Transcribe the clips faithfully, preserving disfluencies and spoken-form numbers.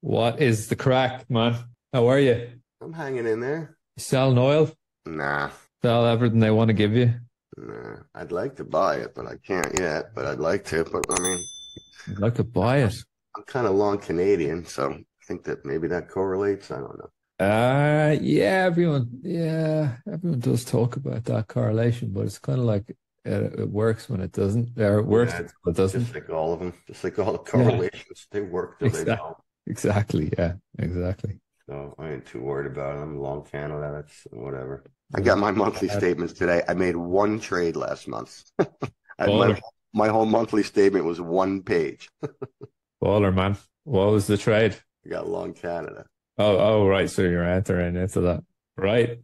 What is the crack, man? How are you? I'm hanging in there. You selling oil? Nah. Sell everything they want to give you? Nah. I'd like to buy it, but I can't yet. But I'd like to. But I mean, I'd like to buy it. I'm kind of long Canadian, so I think that maybe that correlates. I don't know. Uh yeah, everyone, yeah, everyone does talk about that correlation, but it's kind of like it, it works when it doesn't, or it works yeah, when it doesn't. Just like all of them, just like all the correlations, yeah. They work till exactly. They don't. Exactly, yeah, exactly. So I ain't too worried about it. I'm a long fan of that. It's whatever. I got my monthly statements today. I made one trade last month. I, my, my whole monthly statement was one page. Baller, man. What was the trade? I got long Canada. Oh, oh, right. So you're entering into that, right?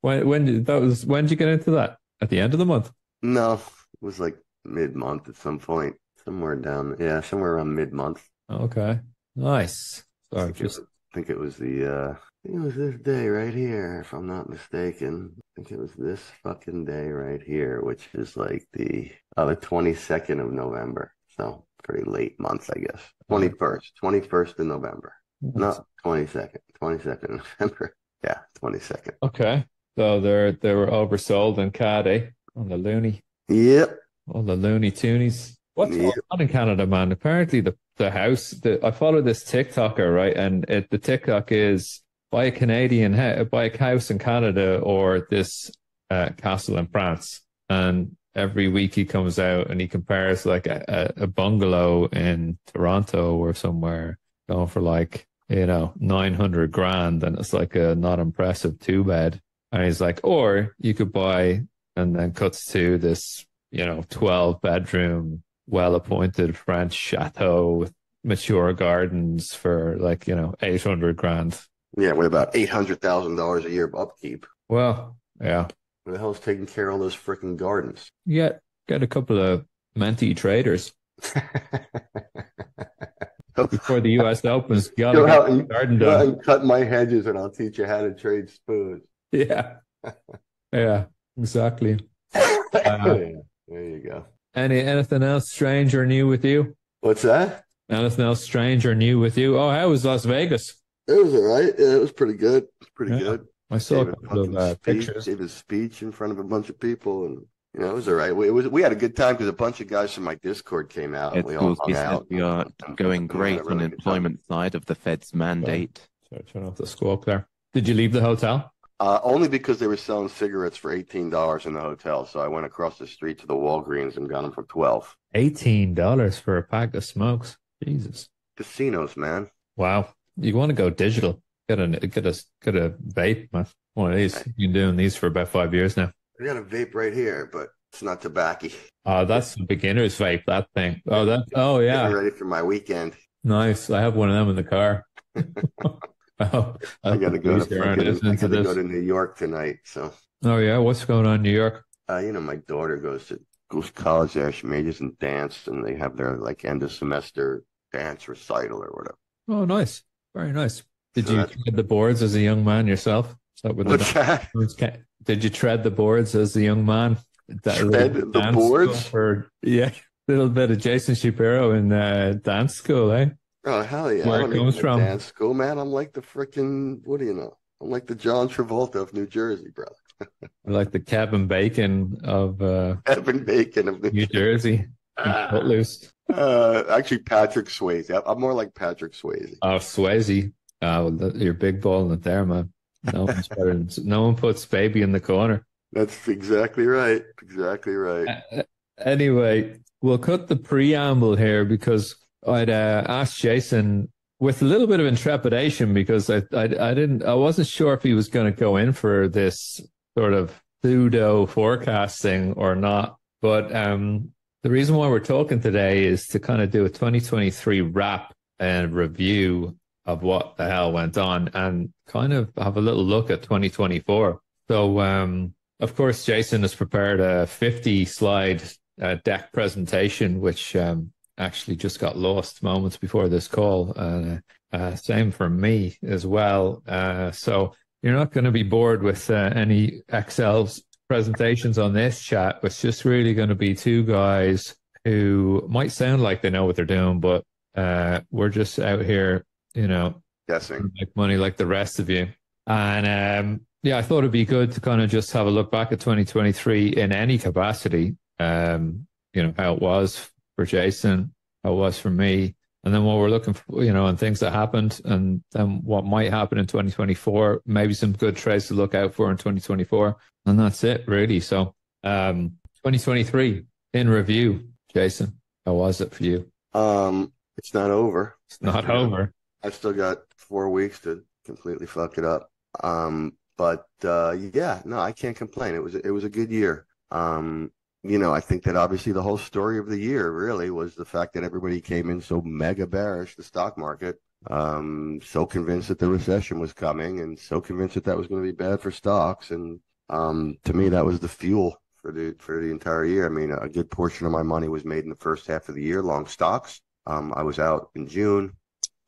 When, when did that was? When did you get into that? At the end of the month? No, it was like mid-month at some point, somewhere down. Yeah, somewhere around mid-month. Okay, nice. Sorry, I think, just... it, was, I think it was the. Uh, I think it was this day right here, if I'm not mistaken. I think it was this fucking day right here, which is like the uh, the twenty-second of November. So pretty late month, I guess. twenty-first, twenty-first of November. No, twenty-second, twenty-second of November. Yeah, twenty-second. Okay, so they're they were oversold in C A D, eh? On the loony. Yep. All the loony toonies. What's yep. going on in Canada, man? Apparently, the the house. The, I follow this TikToker, right? And it, the TikTok is buy a Canadian buy a house in Canada or this uh, castle in France. And every week he comes out and he compares like a, a bungalow in Toronto or somewhere going for like, you know, nine hundred grand, and it's like a not impressive two bed. And he's like, or you could buy, and then cuts to this, you know, twelve bedroom, well appointed French chateau with mature gardens for like, you know, eight hundred grand. Yeah, with about eight hundred thousand dollars a year of upkeep. Well, yeah. Who the hell's taking care of all those freaking gardens? Yeah, get a couple of mentee traders. Before the U S opens, you gotta go out and, garden go out and cut my hedges, and I'll teach you how to trade spoons. Yeah, yeah, exactly. Uh, there you go. Any anything else strange or new with you? What's that? Anything else strange or new with you? Oh, how was Las Vegas? It was all right. Yeah, it was pretty good. Pretty yeah. good. I saw a couple of uh, pictures. Gave his speech in front of a bunch of people, and you know, it was all right. We, it was, we had a good time because a bunch of guys from my Discord came out. And we all hung out. We are going great on the employment side of the Fed's mandate. Sorry, turn off the squawk there. Did you leave the hotel? Uh, only because they were selling cigarettes for eighteen dollars in the hotel. So I went across the street to the Walgreens and got them for twelve dollars. eighteen dollars for a pack of smokes? Jesus. Casinos, man. Wow. You want to go digital. Get a, get a, get a vape, man. One of these. You've been doing these for about five years now. I got a vape right here, but it's not tobacco. Oh, that's the beginner's vape, that thing. Oh, that. Oh, yeah. Getting ready for my weekend. Nice. I have one of them in the car. oh, I got to go to New York tonight. So. Oh, yeah. What's going on in New York? Uh, you know, my daughter goes to, goes to college there. She majors in dance, and they have their, like, end of semester dance recital or whatever. Oh, nice. Very nice. Did so you get the boards as a young man yourself? Is that what the Did you tread the boards as a young man? That tread the boards? Or, yeah, a little bit of Jason Shapiro in uh, dance school, eh? Oh, hell yeah. Where I it comes from. Dance school, man. I'm like the freaking, what do you know? I'm like the John Travolta of New Jersey, bro. Like the Kevin Bacon of uh, Kevin Bacon of New, New Jersey. Jersey. uh, actually, Patrick Swayze. I'm more like Patrick Swayze. Oh, Swayze. Uh, you're big balling it there, man. No one's better than, no one puts baby in the corner. That's exactly right. Exactly right. Uh, anyway, we'll cut the preamble here because I'd uh, asked Jason with a little bit of intrepidation because I I, I didn't I wasn't sure if he was going to go in for this sort of pseudo forecasting or not. But um, the reason why we're talking today is to kind of do a twenty twenty-three wrap and review of what the hell went on and kind of have a little look at twenty twenty-four. So, um, of course, Jason has prepared a fifty slide uh, deck presentation, which um, actually just got lost moments before this call. Uh, uh, same for me as well. Uh, so you're not going to be bored with uh, any Excel presentations on this chat. It's just really going to be two guys who might sound like they know what they're doing, but uh, we're just out here, you know, guessing, make money like the rest of you. And um, yeah, I thought it'd be good to kind of just have a look back at twenty twenty-three in any capacity. Um, you know, how it was for Jason, how it was for me, and then what we're looking for, you know, and things that happened, and then what might happen in twenty twenty-four, maybe some good trades to look out for in twenty twenty-four. And that's it, really. So um, twenty twenty-three in review, Jason, how was it for you? Um, it's not over. It's not over. I've still got four weeks to completely fuck it up. Um, but uh, yeah, no, I can't complain. It was, it was a good year. Um, You know, I think that obviously the whole story of the year really was the fact that everybody came in so mega bearish, the stock market, um, so convinced that the recession was coming and so convinced that that was going to be bad for stocks. And um, to me, that was the fuel for the for the entire year. I mean, a good portion of my money was made in the first half of the year, long stocks. Um, I was out in June.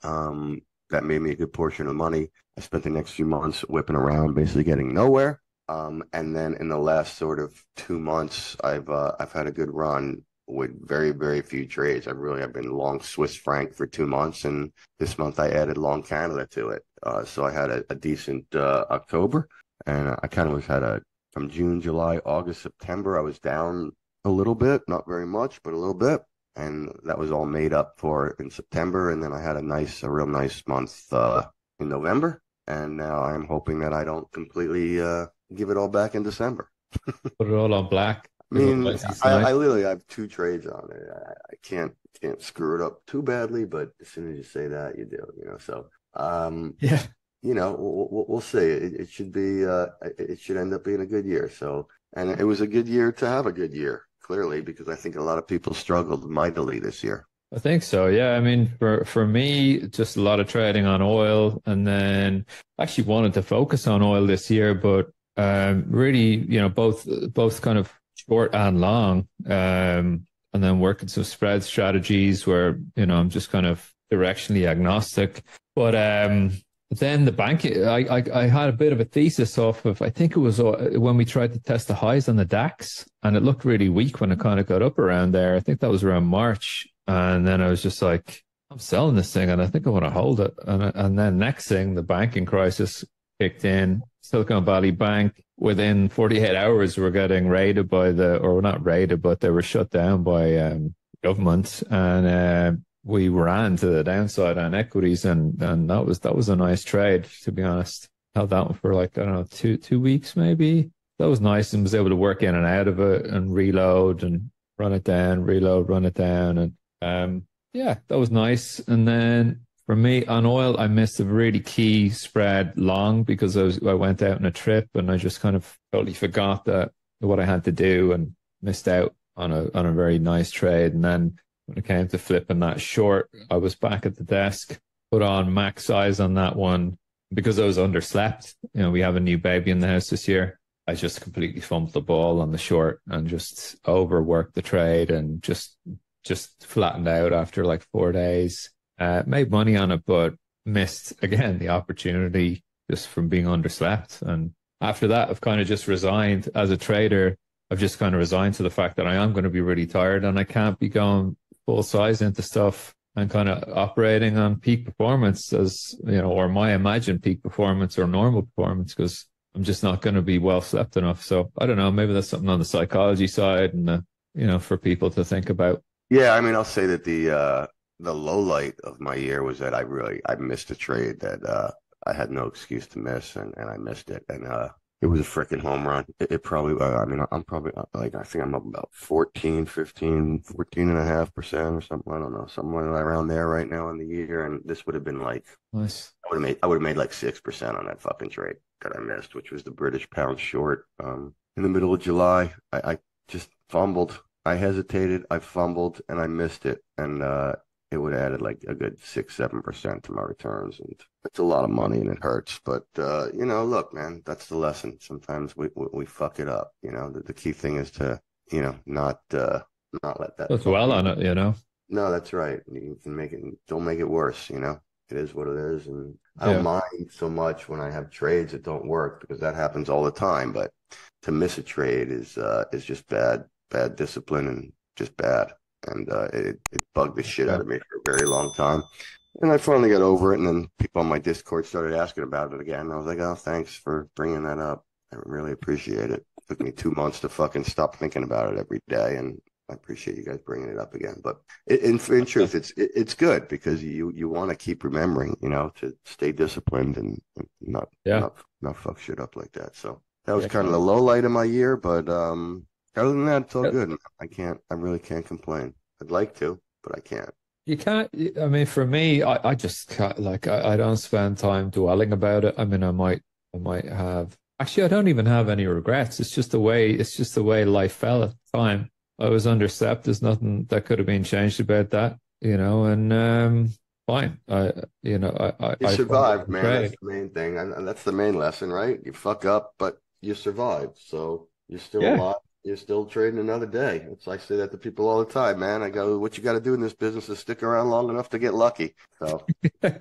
Um, that made me a good portion of money. I spent the next few months whipping around, basically getting nowhere. Um, and then in the last sort of two months, I've uh, I've had a good run with very, very few trades. I've really I've been long Swiss franc for two months, and this month I added long Canada to it. Uh, so I had a, a decent uh, October, and I kind of was had a from June, July, August, September. I was down a little bit, not very much, but a little bit, and that was all made up for in September. And then I had a nice, a real nice month uh, in November, and now I'm hoping that I don't completely. Uh, Give it all back in December. Put it all on black. I mean, I, I literally have two trades on it. I, I can't can't screw it up too badly, but as soon as you say that, you do. You know, so um, yeah, you know, we'll, we'll see. It, it should be. Uh, it should end up being a good year. So, and it was a good year to have a good year, clearly, because I think a lot of people struggled mightily this year. I think so. Yeah. I mean, for, for me, just a lot of trading on oil, and then I actually wanted to focus on oil this year, but. Um, really, you know, both both kind of short and long, um, and then working some spread strategies where, you know, I'm just kind of directionally agnostic. But um, then the bank, I, I I had a bit of a thesis off of, I think it was when we tried to test the highs on the DAX, and it looked really weak when it kind of got up around there. I think that was around March, and then I was just like, I'm selling this thing, and I think I want to hold it. And and then next thing, the banking crisis kicked in. Silicon Valley Bank, within forty-eight hours, were getting raided by the, or not raided, but they were shut down by um, government. And uh, we ran to the downside on equities, and and that was that was a nice trade, to be honest. Held that one for like, I don't know, two two weeks maybe. That was nice, and was able to work in and out of it and reload and run it down, reload, run it down, and um, yeah, that was nice. And then. For me, on oil, I missed a really key spread long because I, was, I went out on a trip and I just kind of totally forgot that what I had to do and missed out on a on a very nice trade. And then when it came to flipping that short, I was back at the desk, put on max size on that one because I was underslept. You know, we have a new baby in the house this year. I just completely fumbled the ball on the short and just overworked the trade and just just flattened out after like four days. Uh, made money on it, but missed, again, the opportunity just from being underslept. And after that, I've kind of just resigned as a trader. I've just kind of resigned to the fact that I am going to be really tired and I can't be going full size into stuff and kind of operating on peak performance as, you know, or my imagined peak performance or normal performance because I'm just not going to be well slept enough. So I don't know, maybe that's something on the psychology side and, uh, you know, for people to think about. Yeah, I mean, I'll say that the, uh, the low light of my year was that I really, I missed a trade that uh, I had no excuse to miss, and, and I missed it. And uh, it was a freaking home run. It, it probably, uh, I mean, I'm probably like, I think I'm up about fourteen, fifteen, fourteen and a half percent or something. I don't know, somewhere around there right now in the year. And this would have been like, nice. I would have made, I would have made like six percent on that fucking trade that I missed, which was the British pound short um, in the middle of July. I, I just fumbled. I hesitated. I fumbled and I missed it. And, uh, it would have added like a good six, seven percent to my returns. And it's a lot of money and it hurts. But, uh, you know, look, man, that's the lesson. Sometimes we, we, we fuck it up. You know, the, the key thing is to, you know, not, uh, not let that. That's well on it, you know? No, that's right. You can make it, don't make it worse. You know, it is what it is. And I don't yeah. mind so much when I have trades that don't work because that happens all the time. But to miss a trade is, uh, is just bad, bad discipline and just bad. and uh, it, it bugged the shit out of me for a very long time. And I finally got over it, and then people on my Discord started asking about it again. And I was like, oh, thanks for bringing that up. I really appreciate it. It took me two months to fucking stop thinking about it every day, and I appreciate you guys bringing it up again. But in, in truth, it's it, it's good because you, you want to keep remembering, you know, to stay disciplined and not, yeah. not, not fuck shit up like that. So that was yeah, kind of the low light of my year, but um, other than that, it's all good. I can't, I really can't complain. I'd like to, but I can't. You can't, I mean, for me, I, I just can't, like, I, I don't spend time dwelling about it. I mean, I might, I might have, actually, I don't even have any regrets. It's just the way, it's just the way life fell at the time. I was under SEP. There's nothing that could have been changed about that, you know, and um, fine. I, you know, I, I you I survived, man. Great. That's the main thing. And that's the main lesson, right? You fuck up, but you survived. So you're still yeah. alive. You're still trading another day. It's like I say that to people all the time, man. I go, what you got to do in this business is stick around long enough to get lucky. So, yeah,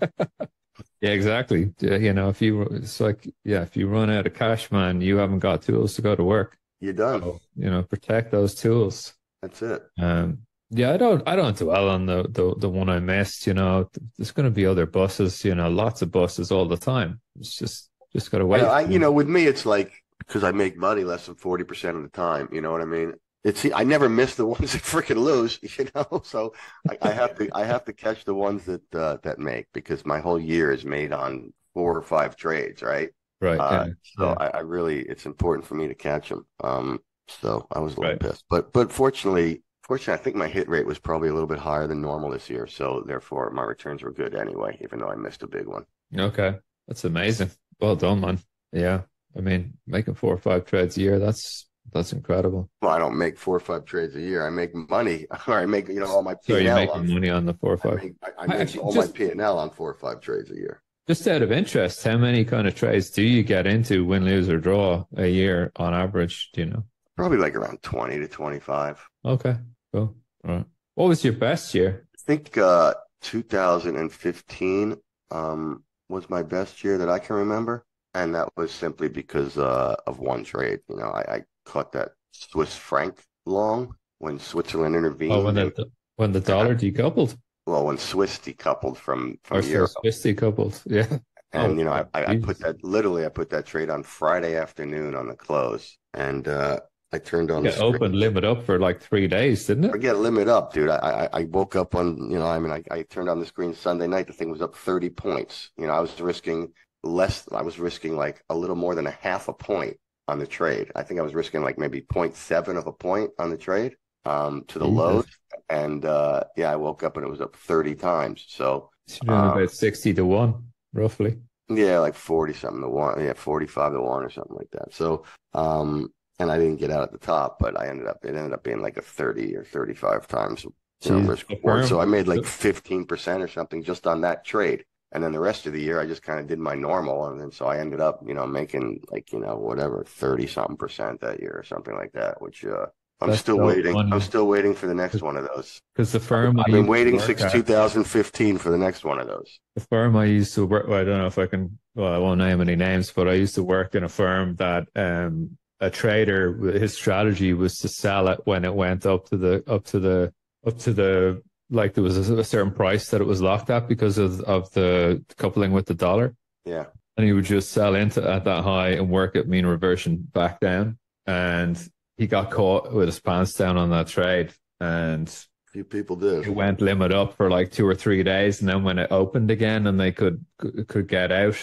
exactly. You know, if you, it's like, yeah, if you run out of cash, man, you haven't got tools to go to work. You're done. So, you know, protect those tools. That's it. Um, yeah, I don't, I don't dwell on the the, the one I missed. You know, there's going to be other buses. You know, lots of buses all the time. It's just, just got to wait. I, I, you know, with me, it's like. Because I make money less than forty percent of the time. You know what I mean? It's I never miss the ones that freaking lose, you know? So I, I have to I have to catch the ones that uh, that make because my whole year is made on four or five trades, right? Right. Uh, yeah. So yeah. I, I really, it's important for me to catch them. Um, so I was a little right. pissed. But but fortunately, fortunately, I think my hit rate was probably a little bit higher than normal this year. So therefore, my returns were good anyway, even though I missed a big one. Okay. That's amazing. Well done, man. Yeah. I mean, making four or five trades a year, that's that's incredible. Well, I don't make four or five trades a year. I make money. Or I make, you know, all my P and L. So you're making on, money on the four or five? I make, I, I make Actually, all just, my P and L on four or five trades a year. Just out of interest, how many kind of trades do you get into win, lose, or draw a year on average, do you know? Probably like around twenty to twenty-five. Okay, cool. All right. What was your best year? I think uh, two thousand fifteen um, was my best year that I can remember. And that was simply because uh, of one trade. You know, I, I caught that Swiss franc long when Switzerland intervened. Oh, when the, when the dollar I, decoupled. Well, when Swiss decoupled from, from Euro. Swiss decoupled, yeah. And, oh, you know, I, I, I put that, literally, I put that trade on Friday afternoon on the close. And uh, I turned on you the open limit up for like three days, didn't it? Forget limit up, dude. I, I I woke up on, you know, I mean, I, I turned on the screen Sunday night. The thing was up thirty points. You know, I was risking... less I was risking like a little more than a half a point on the trade. I think I was risking like maybe zero point seven of a point on the trade um, to the Jesus. lows. And uh, yeah, I woke up and it was up thirty times. So um, about sixty to one, roughly. Yeah, like forty something to one. Yeah, forty-five to one or something like that. So, um, and I didn't get out at the top, but I ended up, it ended up being like a thirty or thirty-five times. You know, risk reward. So I made like fifteen percent or something just on that trade. And then the rest of the year, I just kind of did my normal. And then so I ended up, you know, making like, you know, whatever, thirty something percent that year or something like that, which uh, I'm That's still waiting. One. I'm still waiting for the next one of those. Because the firm I've been waiting since two thousand fifteen for the next one of those. The firm I used to work, well, I don't know if I can, well, I won't name any names, but I used to work in a firm that um, a trader, his strategy was to sell it when it went up to the, up to the, up to the, like there was a certain price that it was locked at because of, of the coupling with the dollar. Yeah. And he would just sell into at that high and work at mean reversion back down. And he got caught with his pants down on that trade. And a few people did. It went limit up for like two or three days. And then when it opened again and they could, could get out,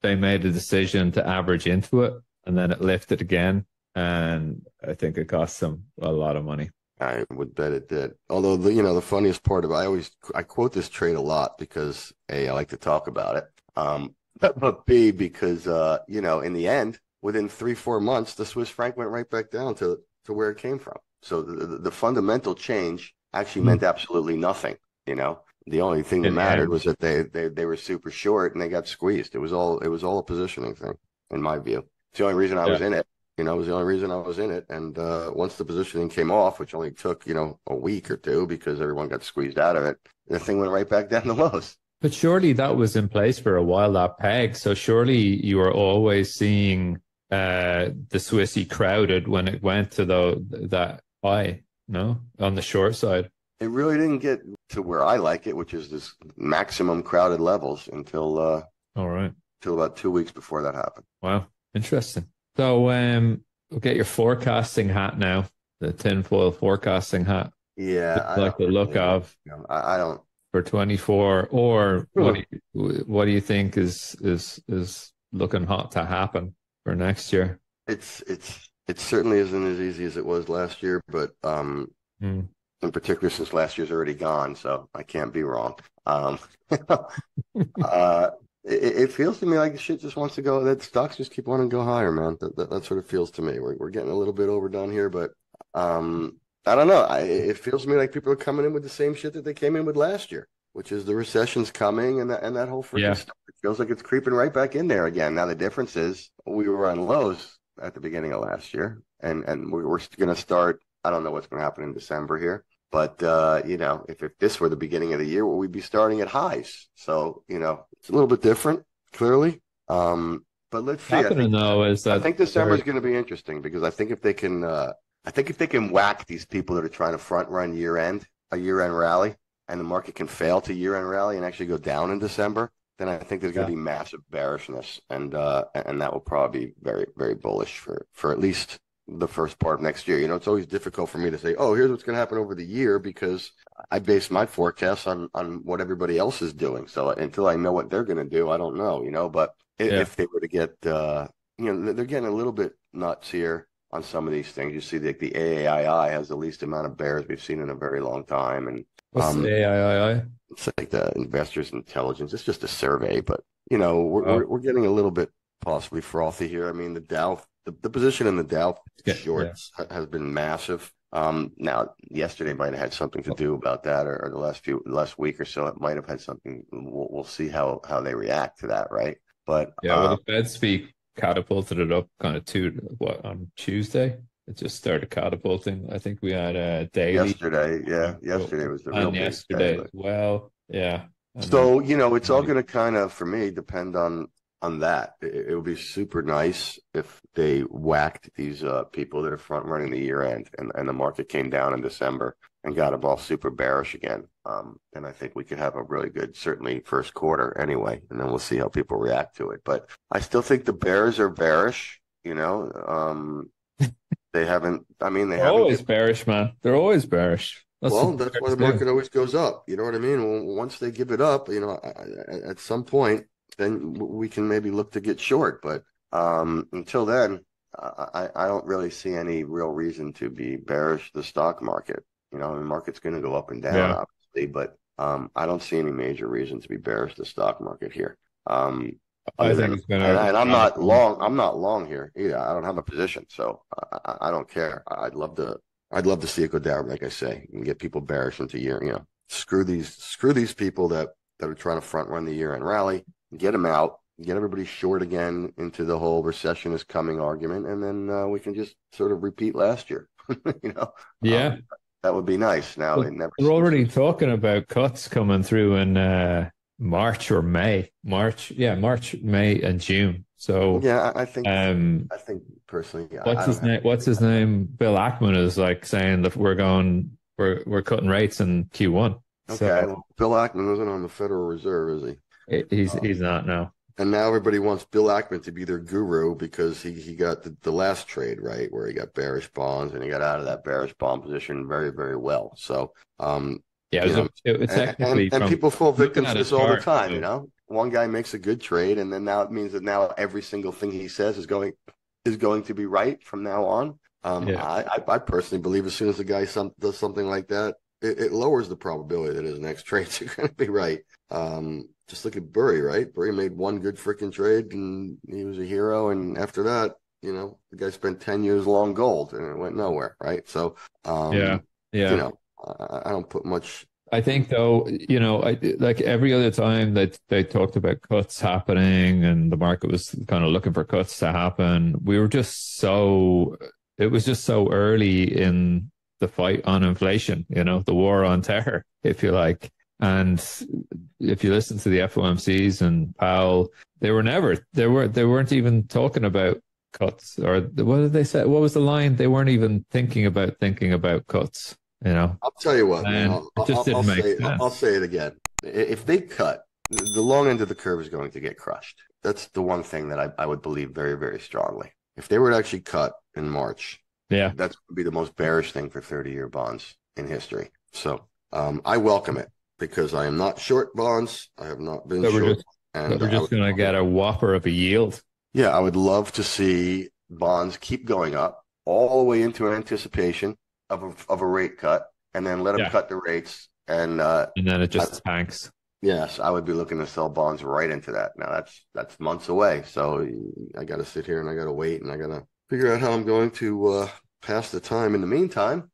they made a decision to average into it. And then it lifted again. And I think it cost them a lot of money. I would bet it did. Although, the, you know, the funniest part of it, I always, I quote this trade a lot because A, I like to talk about it. Um, but, but B, because, uh, you know, in the end, within three, four months, the Swiss franc went right back down to, to where it came from. So the, the, the fundamental change actually meant absolutely nothing. You know, the only thing that mattered was that they, they, they were super short and they got squeezed. It was all, it was all a positioning thing in my view. It's the only reason I was in it. You know, it was the only reason I was in it. And uh, once the positioning came off, which only took, you know, a week or two because everyone got squeezed out of it, the thing went right back down the lows. But surely that was in place for a while, that peg. So surely you were always seeing uh, the Swissy crowded when it went to the, that high, no? On the short side. it really didn't get to where I like it, which is this maximum crowded levels until uh, all right, until about two weeks before that happened. Wow, interesting. So um, we'll get your forecasting hat now, the tinfoil forecasting hat. Yeah, I like the look really, of. You know, I, I don't for twenty-four. Or what do you, what do you think is is is looking hot to happen for next year? It's it's it certainly isn't as easy as it was last year, but um, mm. in particular since last year's already gone, so I can't be wrong. Um, uh, it, it feels to me like shit just wants to go. That stocks just keep wanting to go higher, man. That, that that sort of feels to me. We're we're getting a little bit overdone here, but um. I don't know. I, it feels to me like people are coming in with the same shit that they came in with last year, which is the recession's coming and that, and that whole freaking yeah. stuff. It feels like it's creeping right back in there again. Now, the difference is we were on lows at the beginning of last year, and, and we we're going to start. I don't know what's going to happen in December here, but, uh, you know, if, if this were the beginning of the year, well, we'd be starting at highs. So, you know, it's a little bit different, clearly. Um, but let's see. I think, though, is that I think December is going to be interesting because I think if they can uh, – I think if they can whack these people that are trying to front run year end, a year end rally, and the market can fail to year end rally and actually go down in December, then I think there's going to yeah. be massive bearishness, and uh, and that will probably be very very bullish for for at least the first part of next year. You know, it's always difficult for me to say, oh, here's what's going to happen over the year because I base my forecasts on on what everybody else is doing. So until I know what they're going to do, I don't know. You know, but yeah. if they were to get, uh, you know, they're getting a little bit nuts here on some of these things. You see that the A A I I has the least amount of bears we've seen in a very long time. And what's um, the A A I I? It's like the Investors Intelligence. It's just a survey, but you know, we're oh. we're, we're getting a little bit possibly frothy here. I mean, the Dow, the, the position in the Dow yeah, shorts yeah. has been massive. Um, now, yesterday might have had something to do about that, or, or the last few last week or so, it might have had something. We'll, we'll see how how they react to that, right? But yeah, well, um, the Fed speak catapulted it up kind of two what on Tuesday. It just started catapulting. I think we had a daily yesterday. Yeah, yesterday was the real and yesterday as well. Yeah. And so then, you know, it's all going to kind of for me depend on on that. It, it would be super nice if they whacked these uh, people that are front running the year end, and and the market came down in December and got them all super bearish again. Um, and I think we could have a really good, certainly first quarter anyway, and then we'll see how people react to it. But I still think the bears are bearish, you know, um, they haven't, I mean, they They're haven't. always bearish, man. They're always bearish. That's well, that's why the market thing. always goes up. You know what I mean? Well, once they give it up, you know, at some point, then we can maybe look to get short. But um, until then, I, I don't really see any real reason to be bearish the stock market. You know, the market's going to go up and down, yeah. obviously, but um, I don't see any major reason to be bearish the stock market here. Um, I think it's gonna, and, and I'm not long. I'm not long here either. I don't have a position, so I, I don't care. I'd love to. I'd love to see it go down, like I say, and get people bearish into year. You know, screw these. Screw these people that that are trying to front run the year end rally. Get them out. Get everybody short again into the whole recession is coming argument, and then uh, we can just sort of repeat last year. You know. Yeah. Um, That would be nice. Now well, it never we're already so. talking about cuts coming through in uh, March or May. March, yeah, March, May, and June. So yeah, I think. Um, I think personally, yeah, what's his name? What's his name? Bill Ackman is like saying that we're going, we're we're cutting rates in Q one. Okay, so, well, Bill Ackman isn't on the Federal Reserve, is he? He's um, he's not now. And now everybody wants Bill Ackman to be their guru because he, he got the, the last trade, right, where he got bearish bonds and he got out of that bearish bond position very, very well. So, um, yeah, it was, it, it's and, and, from, and people fall victim to this all the time, too. You know. One guy makes a good trade, and then now it means that now every single thing he says is going is going to be right from now on. Um, yeah. I, I, I personally believe as soon as a guy some, does something like that, it, it lowers the probability that his next trades are going to be right. Um, Just look at Burry, right? Burry made one good freaking trade, and he was a hero. And after that, you know, the guy spent ten years long gold, and it went nowhere, right? So, um, yeah, yeah. You know, I, I don't put much. I think though, you know, I, like every other time that they talked about cuts happening, and the market was kind of looking for cuts to happen, we were just so. It was just so early in the fight on inflation, you know, the war on terror, if you like. And if you listen to the F O M Cs and Powell, they were never, they were, they weren't even talking about cuts, or what did they say? What was the line? They weren't even thinking about thinking about cuts. You know, I'll tell you what, man, I'll, I'll, I'll, I'll, say, I'll say it again. If they cut, the long end of the curve is going to get crushed. That's the one thing that I, I would believe very, very strongly. If they were to actually cut in March, yeah, that's going to be the most bearish thing for thirty-year bonds in history. So um, I welcome it because I am not short bonds. I have not been so short. We're just, and we're just going to get a whopper of a yield. Yeah, I would love to see bonds keep going up all the way into anticipation of a, of a rate cut, and then let them yeah. cut the rates, and uh, and then it just tanks. Yes, I would be looking to sell bonds right into that. Now that's that's months away, so I got to sit here and I got to wait and I got to figure out how I'm going to uh, pass the time in the meantime.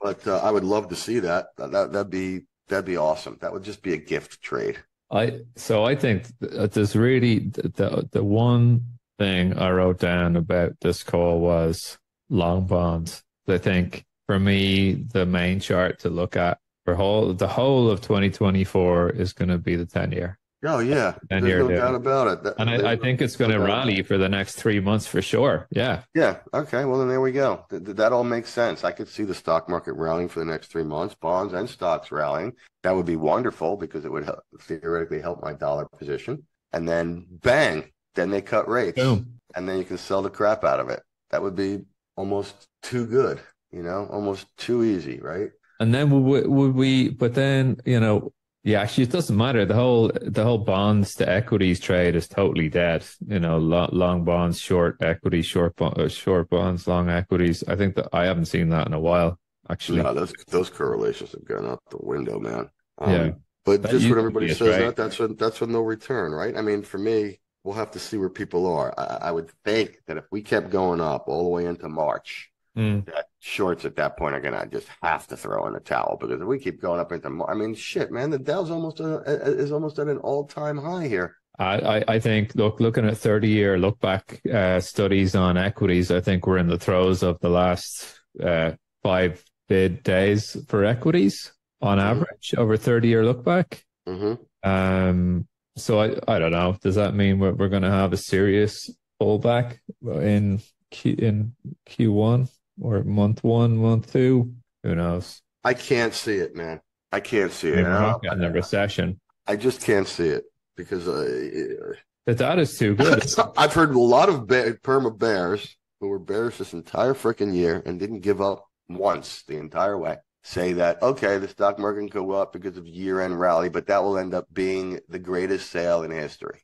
But uh, I would love to see that. That that'd be that'd be awesome. That would just be a gift trade. I so I think that there's really the the one thing I wrote down about this call was long bonds. I think. For me, the main chart to look at for whole the whole of twenty twenty-four is going to be the ten year. Oh yeah, there's no doubt about it. That, and I, I think it's going to rally for the next three months for sure. Yeah. Yeah. Okay. Well, then there we go. Th that all makes sense. I could see the stock market rallying for the next three months, bonds and stocks rallying. That would be wonderful because it would help, theoretically help my dollar position. And then bang, then they cut rates, boom, and then you can sell the crap out of it. That would be almost too good. You know, almost too easy, right? And then would we, would we? But then, you know, yeah. Actually, it doesn't matter. The whole the whole bonds to equities trade is totally dead. You know, long, long bonds, short equities, short bond, short bonds, long equities. I think that I haven't seen that in a while. Actually, no, those those correlations have gone out the window, man. Um, yeah, but that just what everybody says right. that that's a, that's a no return, right? I mean, for me, we'll have to see where people are. I, I would think that if we kept going up all the way into March. Mm. That shorts at that point are gonna just have to throw in the towel because if we keep going up into, I mean, shit, man, the Dow's almost a, is almost at an all time high here. I I think look looking at thirty year look back uh, studies on equities, I think we're in the throes of the last uh, five bid days for equities on average mm-hmm. over thirty year look back. Mm-hmm. Um, so I I don't know. Does that mean we're we're gonna have a serious pullback in Q in Q one? Or month one, month two, who knows? I can't see it, man. I can't see it. We're not getting a recession. I just can't see it because uh, the data's too good. I've heard a lot of bear, perma bears who were bearish this entire freaking year and didn't give up once the entire way. Say that, okay, the stock market can go up because of year-end rally, but that will end up being the greatest sale in history.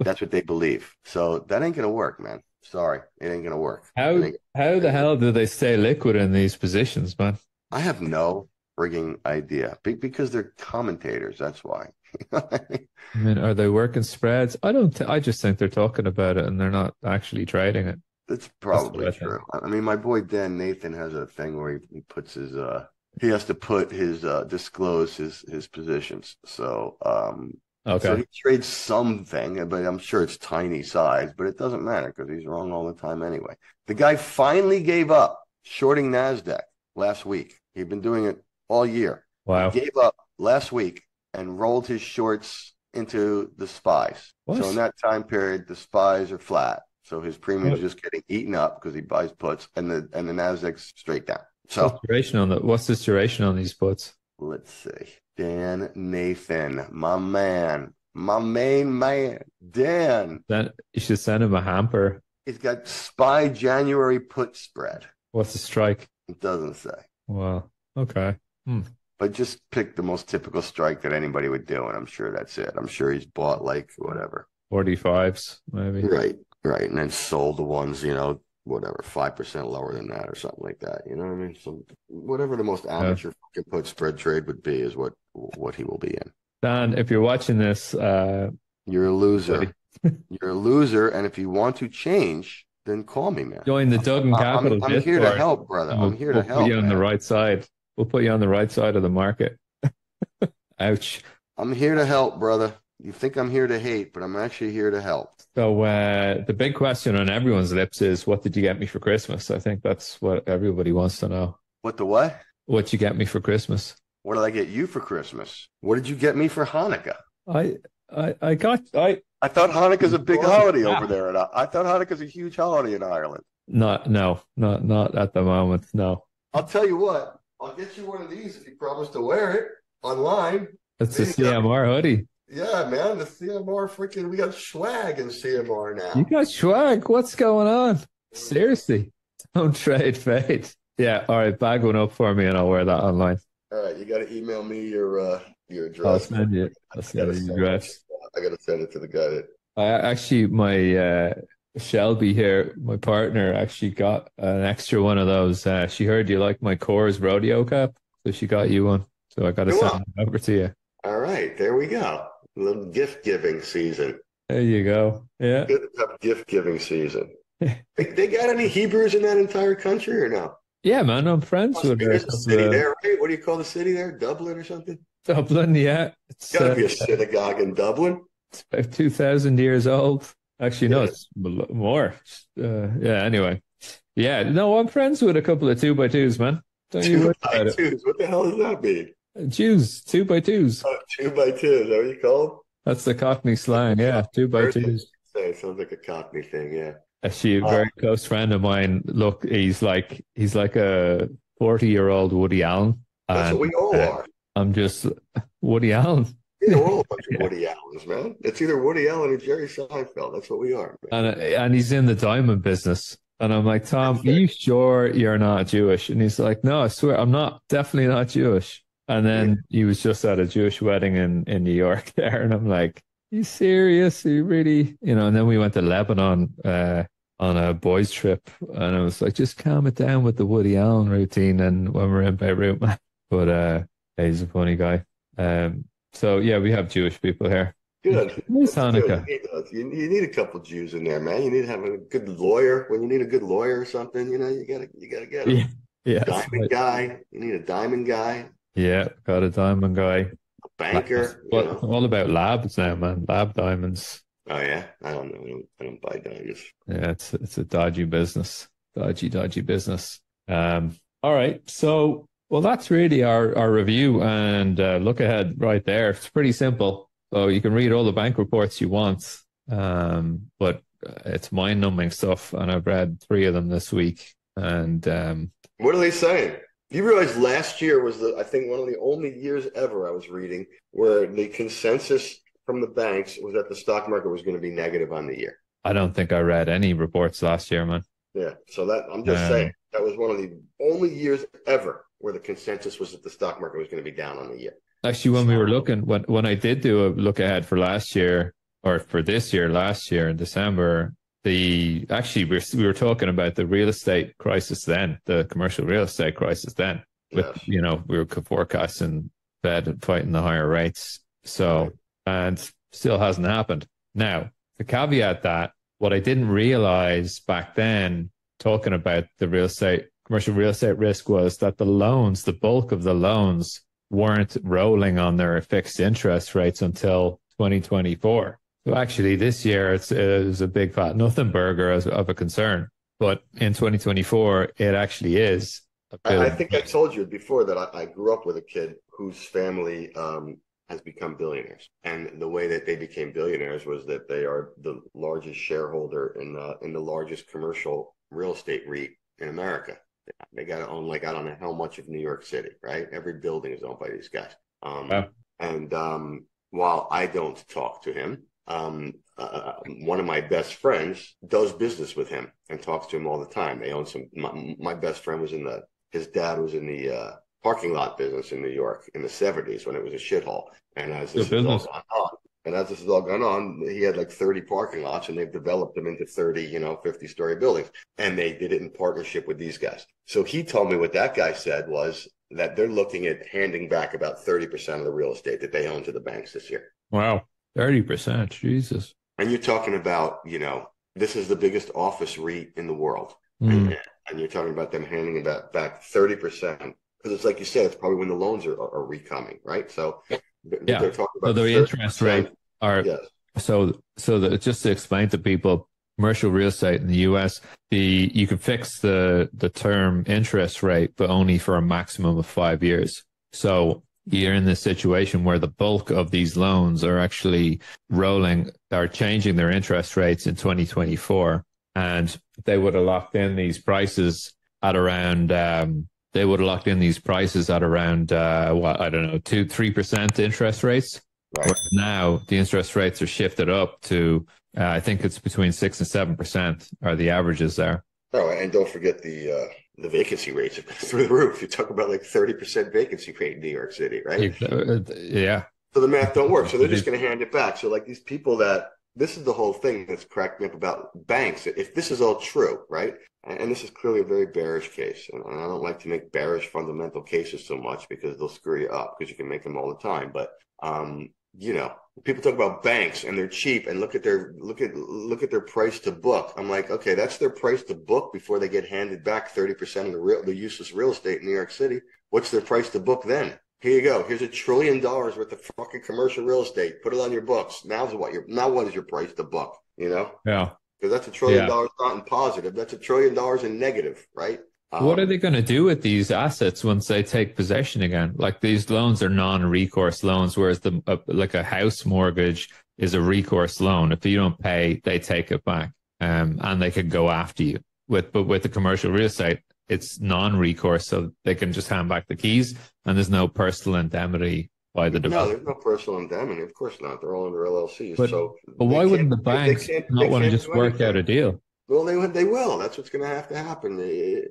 That's what they believe. So that ain't going to work, man. Sorry, it ain't gonna work. How how the hell do they stay liquid in these positions, man? I have no frigging idea. Be because they're commentators, that's why. I mean, are they working spreads? I don't. Th I just think they're talking about it and they're not actually trading it. That's probably that's true. I, I mean, my boy Dan Nathan has a thing where he, he puts his uh he has to put his uh disclose his his positions. So um. Okay. So he trades something, but I'm sure it's tiny size, but it doesn't matter because he's wrong all the time anyway. The guy finally gave up shorting NASDAQ last week. He'd been doing it all year. Wow. He gave up last week and rolled his shorts into the S P Ys. What? So in that time period, the S P Ys are flat. So his premium is just getting eaten up because he buys puts and the and the NASDAQ's straight down. So what's duration on the, what's the duration on these puts? Let's see. Dan Nathan, my man, my main man, Dan. Then you should send him a hamper. He's got S P Y January put spread. What's the strike? It doesn't say. Wow. Okay. Hmm. But just pick the most typical strike that anybody would do, and I'm sure that's it. I'm sure he's bought like whatever. forty-fives, maybe. Right, right. And then sold the ones, you know, whatever, five percent lower than that or something like that. You know what I mean? So whatever the most amateur yeah. fucking put spread trade would be is what, what he will be in. Dan, if you're watching this... Uh, you're a loser. You're a loser, and if you want to change, then call me, man. Join the Duggan Capital. I'm, I'm here to help, brother. I'm here to help. We'll put you on man. the right side. We'll put you on the right side of the market. Ouch. I'm here to help, brother. You think I'm here to hate, but I'm actually here to help. So uh, the big question on everyone's lips is, what did you get me for Christmas? I think that's what everybody wants to know. What the what? What you get me for Christmas. What did I get you for Christmas? What did you get me for Hanukkah? I I, I got... I I thought Hanukkah's a big holiday over there. And I, I thought Hanukkah's a huge holiday in Ireland. Not, no, not, not at the moment, no. I'll tell you what. I'll get you one of these if you promise to wear it online. That's the C M R hoodie. Yeah, man, the C M R freaking, we got swag in C M R now. You got swag? What's going on? Seriously, don't trade fade. Yeah, all right, bag one up for me and I'll wear that online. All right, you got to email me your uh, your address. I'll send you. I'll send you your address. I got to send it to the guy that... I actually, my uh, Shelby here, my partner, actually got an extra one of those. Uh, she heard you like my Coors rodeo cap, so she got you one. So I got to send it over to you. All right, there we go. A little gift giving season. There you go. Yeah. Good gift giving season. They got any Hebrews in that entire country or no? Yeah, man, I'm friends Must with her. City uh, there, right? What do you call the city there? Dublin or something? Dublin, yeah. It's got to uh, be a synagogue in Dublin. It's about two thousand years old. Actually, yeah. No, it's more. Uh, yeah, anyway. Yeah, no, I'm friends with a couple of two-by-twos, man. Don't two you worry about it. Two-by-twos? What the hell does that mean? Jews, two-by-twos. Oh, two-by-twos, is that what you call them? That's the Cockney slang, yeah, two-by-twos. It sounds like a Cockney thing, yeah. Actually, a very oh. close friend of mine. Look, he's like he's like a forty-year-old Woody Allen. And, that's what we all uh, are. I'm just Woody Allen. We're all a bunch of Woody Allens, man. It's either Woody Allen or Jerry Seinfeld. That's what we are. Man. And and he's in the diamond business. And I'm like, Tom, are you sure you're not Jewish? And he's like, no, I swear, I'm not. Definitely not Jewish. And then yeah. he was just at a Jewish wedding in in New York there, and I'm like, you serious? Are you really? You know, and then we went to Lebanon uh, on a boys' trip, and I was like, just calm it down with the Woody Allen routine. And when we're in Beirut, man. But uh, he's a funny guy. Um, so yeah, we have Jewish people here. Good. It's Hanukkah. Good. You, need, you need a couple of Jews in there, man. You need to have a good lawyer. When you need a good lawyer or something, you know, you gotta you gotta get him. Yeah, yeah, diamond right. guy. You need a diamond guy. Yeah, got a diamond guy. Banker. Well, you know. I'm all about labs now, man. Lab diamonds. Oh yeah, I don't know. I don't, I don't buy diamonds. Yeah, it's it's a dodgy business. Dodgy, dodgy business. Um. All right. So, well, that's really our our review and uh, look ahead right there. It's pretty simple. So you can read all the bank reports you want. Um. But it's mind numbing stuff, and I've read three of them this week. And um. What are they saying? You realize last year was, the, I think, one of the only years ever I was reading where the consensus from the banks was that the stock market was going to be negative on the year. I don't think I read any reports last year, man. Yeah, so that I'm just um, saying that was one of the only years ever where the consensus was that the stock market was going to be down on the year. Actually, when we were looking, when, when I did do a look ahead for last year or for this year, last year in December, The actually we were, we were talking about the real estate crisis then, the commercial real estate crisis then. With yes. you know we were forecasting Fed and fighting the higher rates, so and still hasn't happened. Now the caveat that what I didn't realize back then, talking about the real estate commercial real estate risk, was that the loans, the bulk of the loans, weren't rolling on their fixed interest rates until twenty twenty-four. So actually, this year it's, it was a big fat nothing burger as, of a concern, but in twenty twenty-four, it actually is. I, I think I told you before that I, I grew up with a kid whose family um, has become billionaires, and the way that they became billionaires was that they are the largest shareholder in uh, in the largest commercial real estate REIT in America. They got to own like I don't know how much of New York City, right? Every building is owned by these guys. Um, wow. And um, while I don't talk to him. Um, uh, one of my best friends does business with him and talks to him all the time. They own some, my, my best friend was in the, his dad was in the, uh, parking lot business in New York in the seventies when it was a shithole. And as this has all gone on, and as this has all gone on, he had like thirty parking lots and they've developed them into thirty, you know, fifty story buildings. And they did it in partnership with these guys. So he told me what that guy said was that they're looking at handing back about thirty percent of the real estate that they own to the banks this year. Wow. thirty percent, Jesus. And you're talking about, you know, this is the biggest office REIT in the world. Mm. And, and you're talking about them handing about back thirty percent. Because it's like you said, it's probably when the loans are, are, are recoming, right? So yeah. they're talking about so the interest rate are yes. so so that just to explain to people, commercial real estate in the U S, the you can fix the the term interest rate, but only for a maximum of five years. So you're in this situation where the bulk of these loans are actually rolling, are changing their interest rates in twenty twenty-four. And they would have locked in these prices at around um, they would have locked in these prices at around, uh, what, I don't know, two, three percent interest rates. Right. Now the interest rates are shifted up to, uh, I think it's between six and seven percent are the averages there. Oh, and don't forget the... Uh... the vacancy rates have been through the roof. You talk about like thirty percent vacancy rate in New York City, right? Yeah. So the math don't work. So they're just going to hand it back. So like these people that, this is the whole thing that's cracked me up about banks. If this is all true, right? And this is clearly a very bearish case. And I don't like to make bearish fundamental cases so much because they'll screw you up because you can make them all the time. But, um, you know, people talk about banks and they're cheap and look at their, look at, look at their price to book. I'm like, okay, that's their price to book before they get handed back thirty percent of the real, the useless real estate in New York City. What's their price to book then? Here you go. Here's a trillion dollars worth of fucking commercial real estate. Put it on your books. Now's what your, now what is your price to book? You know? Yeah. Because that's a trillion yeah. dollars not in positive. That's a trillion dollars in negative, right? Um, what are they going to do with these assets once they take possession again? Like these loans are non-recourse loans, whereas the uh, like a house mortgage is a recourse loan. If you don't pay, they take it back, um, and they could go after you. With but with the commercial real estate, it's non-recourse, so they can just hand back the keys, and there's no personal indemnity by the developer. No, there's no personal indemnity. Of course not. They're all under L L Cs. But, so but why wouldn't the banks not want to just work out a deal? Well, they they will. That's what's going to have to happen. They,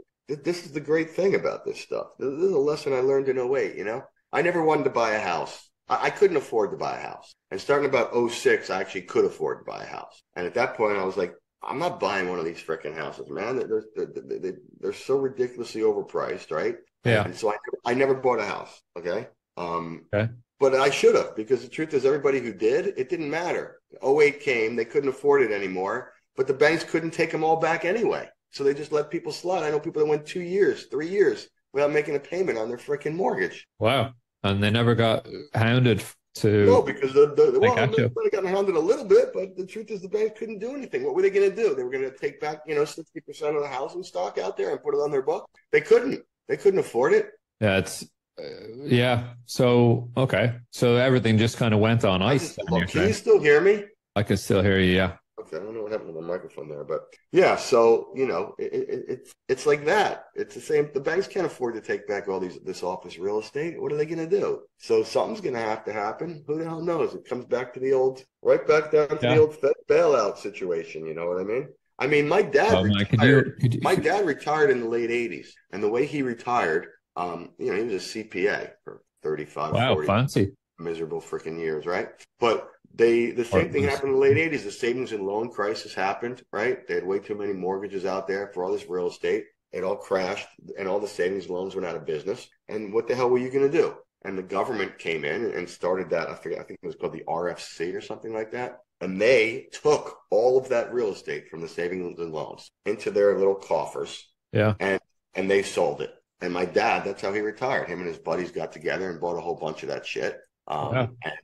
This is the great thing about this stuff. This is a lesson I learned in oh eight, you know? I never wanted to buy a house. I, I couldn't afford to buy a house. And starting about oh six, I actually could afford to buy a house. And at that point, I was like, I'm not buying one of these freaking houses, man. They're, they're, they're, they're so ridiculously overpriced, right? Yeah. And so I, I never bought a house, okay? Um, okay. But I should have, because the truth is everybody who did, it didn't matter. oh eight came, they couldn't afford it anymore, but the banks couldn't take them all back anyway. So they just let people slide. I know people that went two years, three years without making a payment on their freaking mortgage. Wow. And they never got hounded to... No, because the, the, well, they might have gotten hounded a little bit, but the truth is the bank couldn't do anything. What were they going to do? They were going to take back, you know, sixty percent of the housing stock out there and put it on their book? They couldn't. They couldn't afford it. Yeah, it's... Uh, yeah. So, okay. So everything just kind of went on ice. Just, look, can you still hear me? I can still hear you, yeah. Okay, I don't know what happened with the microphone there, but yeah, so, you know, it, it, it's it's like that. It's the same. The banks can't afford to take back all these this office real estate. What are they going to do? So something's going to have to happen. Who the hell knows? It comes back to the old, right back down to yeah. the old bailout situation. You know what I mean? I mean, my dad, oh, retired, could you, could you, my dad retired in the late eighties, and the way he retired, um, you know, he was a C P A for thirty-five, wow, forty fancy. Miserable freaking years, right? But... They the same thing happened in the late eighties. The savings and loan crisis happened, right? They had way too many mortgages out there for all this real estate. It all crashed, and all the savings and loans went out of business. And what the hell were you going to do? And the government came in and started that. I forget. I think it was called the R F C or something like that. And they took all of that real estate from the savings and loans into their little coffers. Yeah. And and they sold it. And my dad, that's how he retired. Him and his buddies got together and bought a whole bunch of that shit. Um, yeah. and,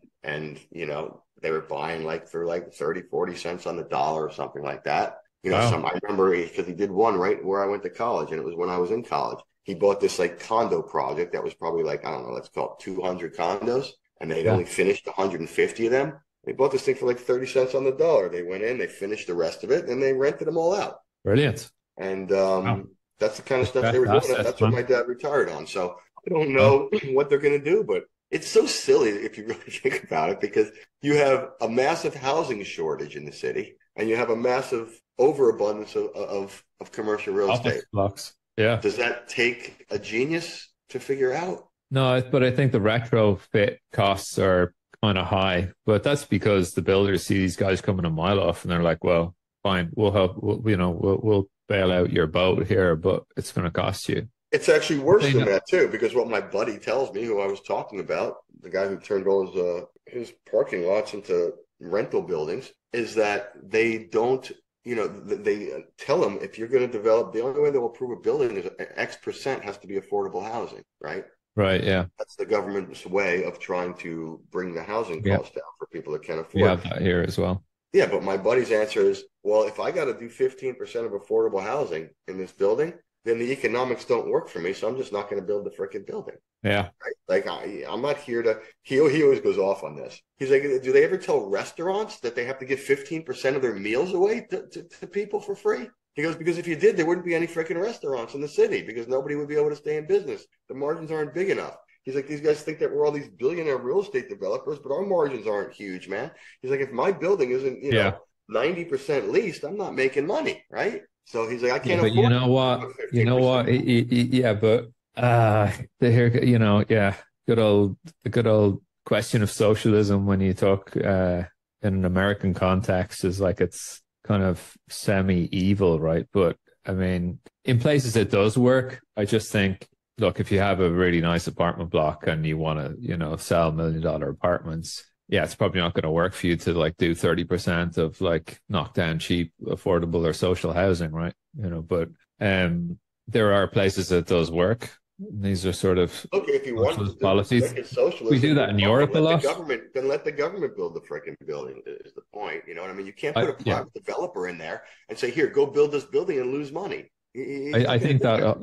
and you know. They were buying like for like thirty, forty cents on the dollar or something like that. You know, wow. some, I remember because he, he did one right where I went to college, and it was when I was in college. He bought this like condo project that was probably like, I don't know, let's call it two hundred condos. And they'd yeah. only finished one hundred fifty of them. They bought this thing for like thirty cents on the dollar. They went in, they finished the rest of it, and they rented them all out. Brilliant. And um, wow. that's the kind of stuff that, they were that's, doing. That's, that's what my dad retired on. So I don't know what they're going to do, but. It's so silly if you really think about it, because you have a massive housing shortage in the city, and you have a massive overabundance of of, of commercial real Office estate. Blocks. Yeah. Does that take a genius to figure out? No, but I think the retrofit costs are kind of high, but that's because the builders see these guys coming a mile off, and they're like, "Well, fine, we'll help. We'll, you know, we'll, we'll bail out your boat here, but it's going to cost you." It's actually worse than know. that, too, because what my buddy tells me, who I was talking about, the guy who turned all his, uh, his parking lots into rental buildings, is that they don't, you know, they tell them if you're going to develop, the only way they'll approve a building is X percent has to be affordable housing, right? Right, yeah. That's the government's way of trying to bring the housing yeah. costs down for people that can't afford it. Yeah, that here as well. Yeah, but my buddy's answer is, well, if I got to do fifteen percent of affordable housing in this building, then the economics don't work for me, so I'm just not going to build the freaking building. Yeah. Right? Like, I, I'm not here to... He, he always goes off on this. He's like, do they ever tell restaurants that they have to give fifteen percent of their meals away to, to, to people for free? He goes, because if you did, there wouldn't be any freaking restaurants in the city because nobody would be able to stay in business. The margins aren't big enough. He's like, these guys think that we're all these billionaire real estate developers, but our margins aren't huge, man. He's like, if my building isn't, you yeah. know, ninety percent leased, I'm not making money, right? So he's like, I can't yeah, but afford you know what? You know what? It, it, it, yeah, but uh, the here, you know, yeah, good old, the good old question of socialism when you talk uh, in an American context is like it's kind of semi-evil, right? But I mean, in places it does work. I just think, look, if you have a really nice apartment block and you want to, you know, sell million dollar apartments, yeah, it's probably not going to work for you to like do thirty percent of like knockdown cheap, affordable or social housing, right? You know, but um, there are places that does work. These are sort of okay, if you want to policies. Socialism, we do that in Europe a lot. The government, then let the government build the freaking building is the point. You know what I mean? You can't put I, a private yeah. developer in there and say, here, go build this building and lose money. I, I think that... Uh,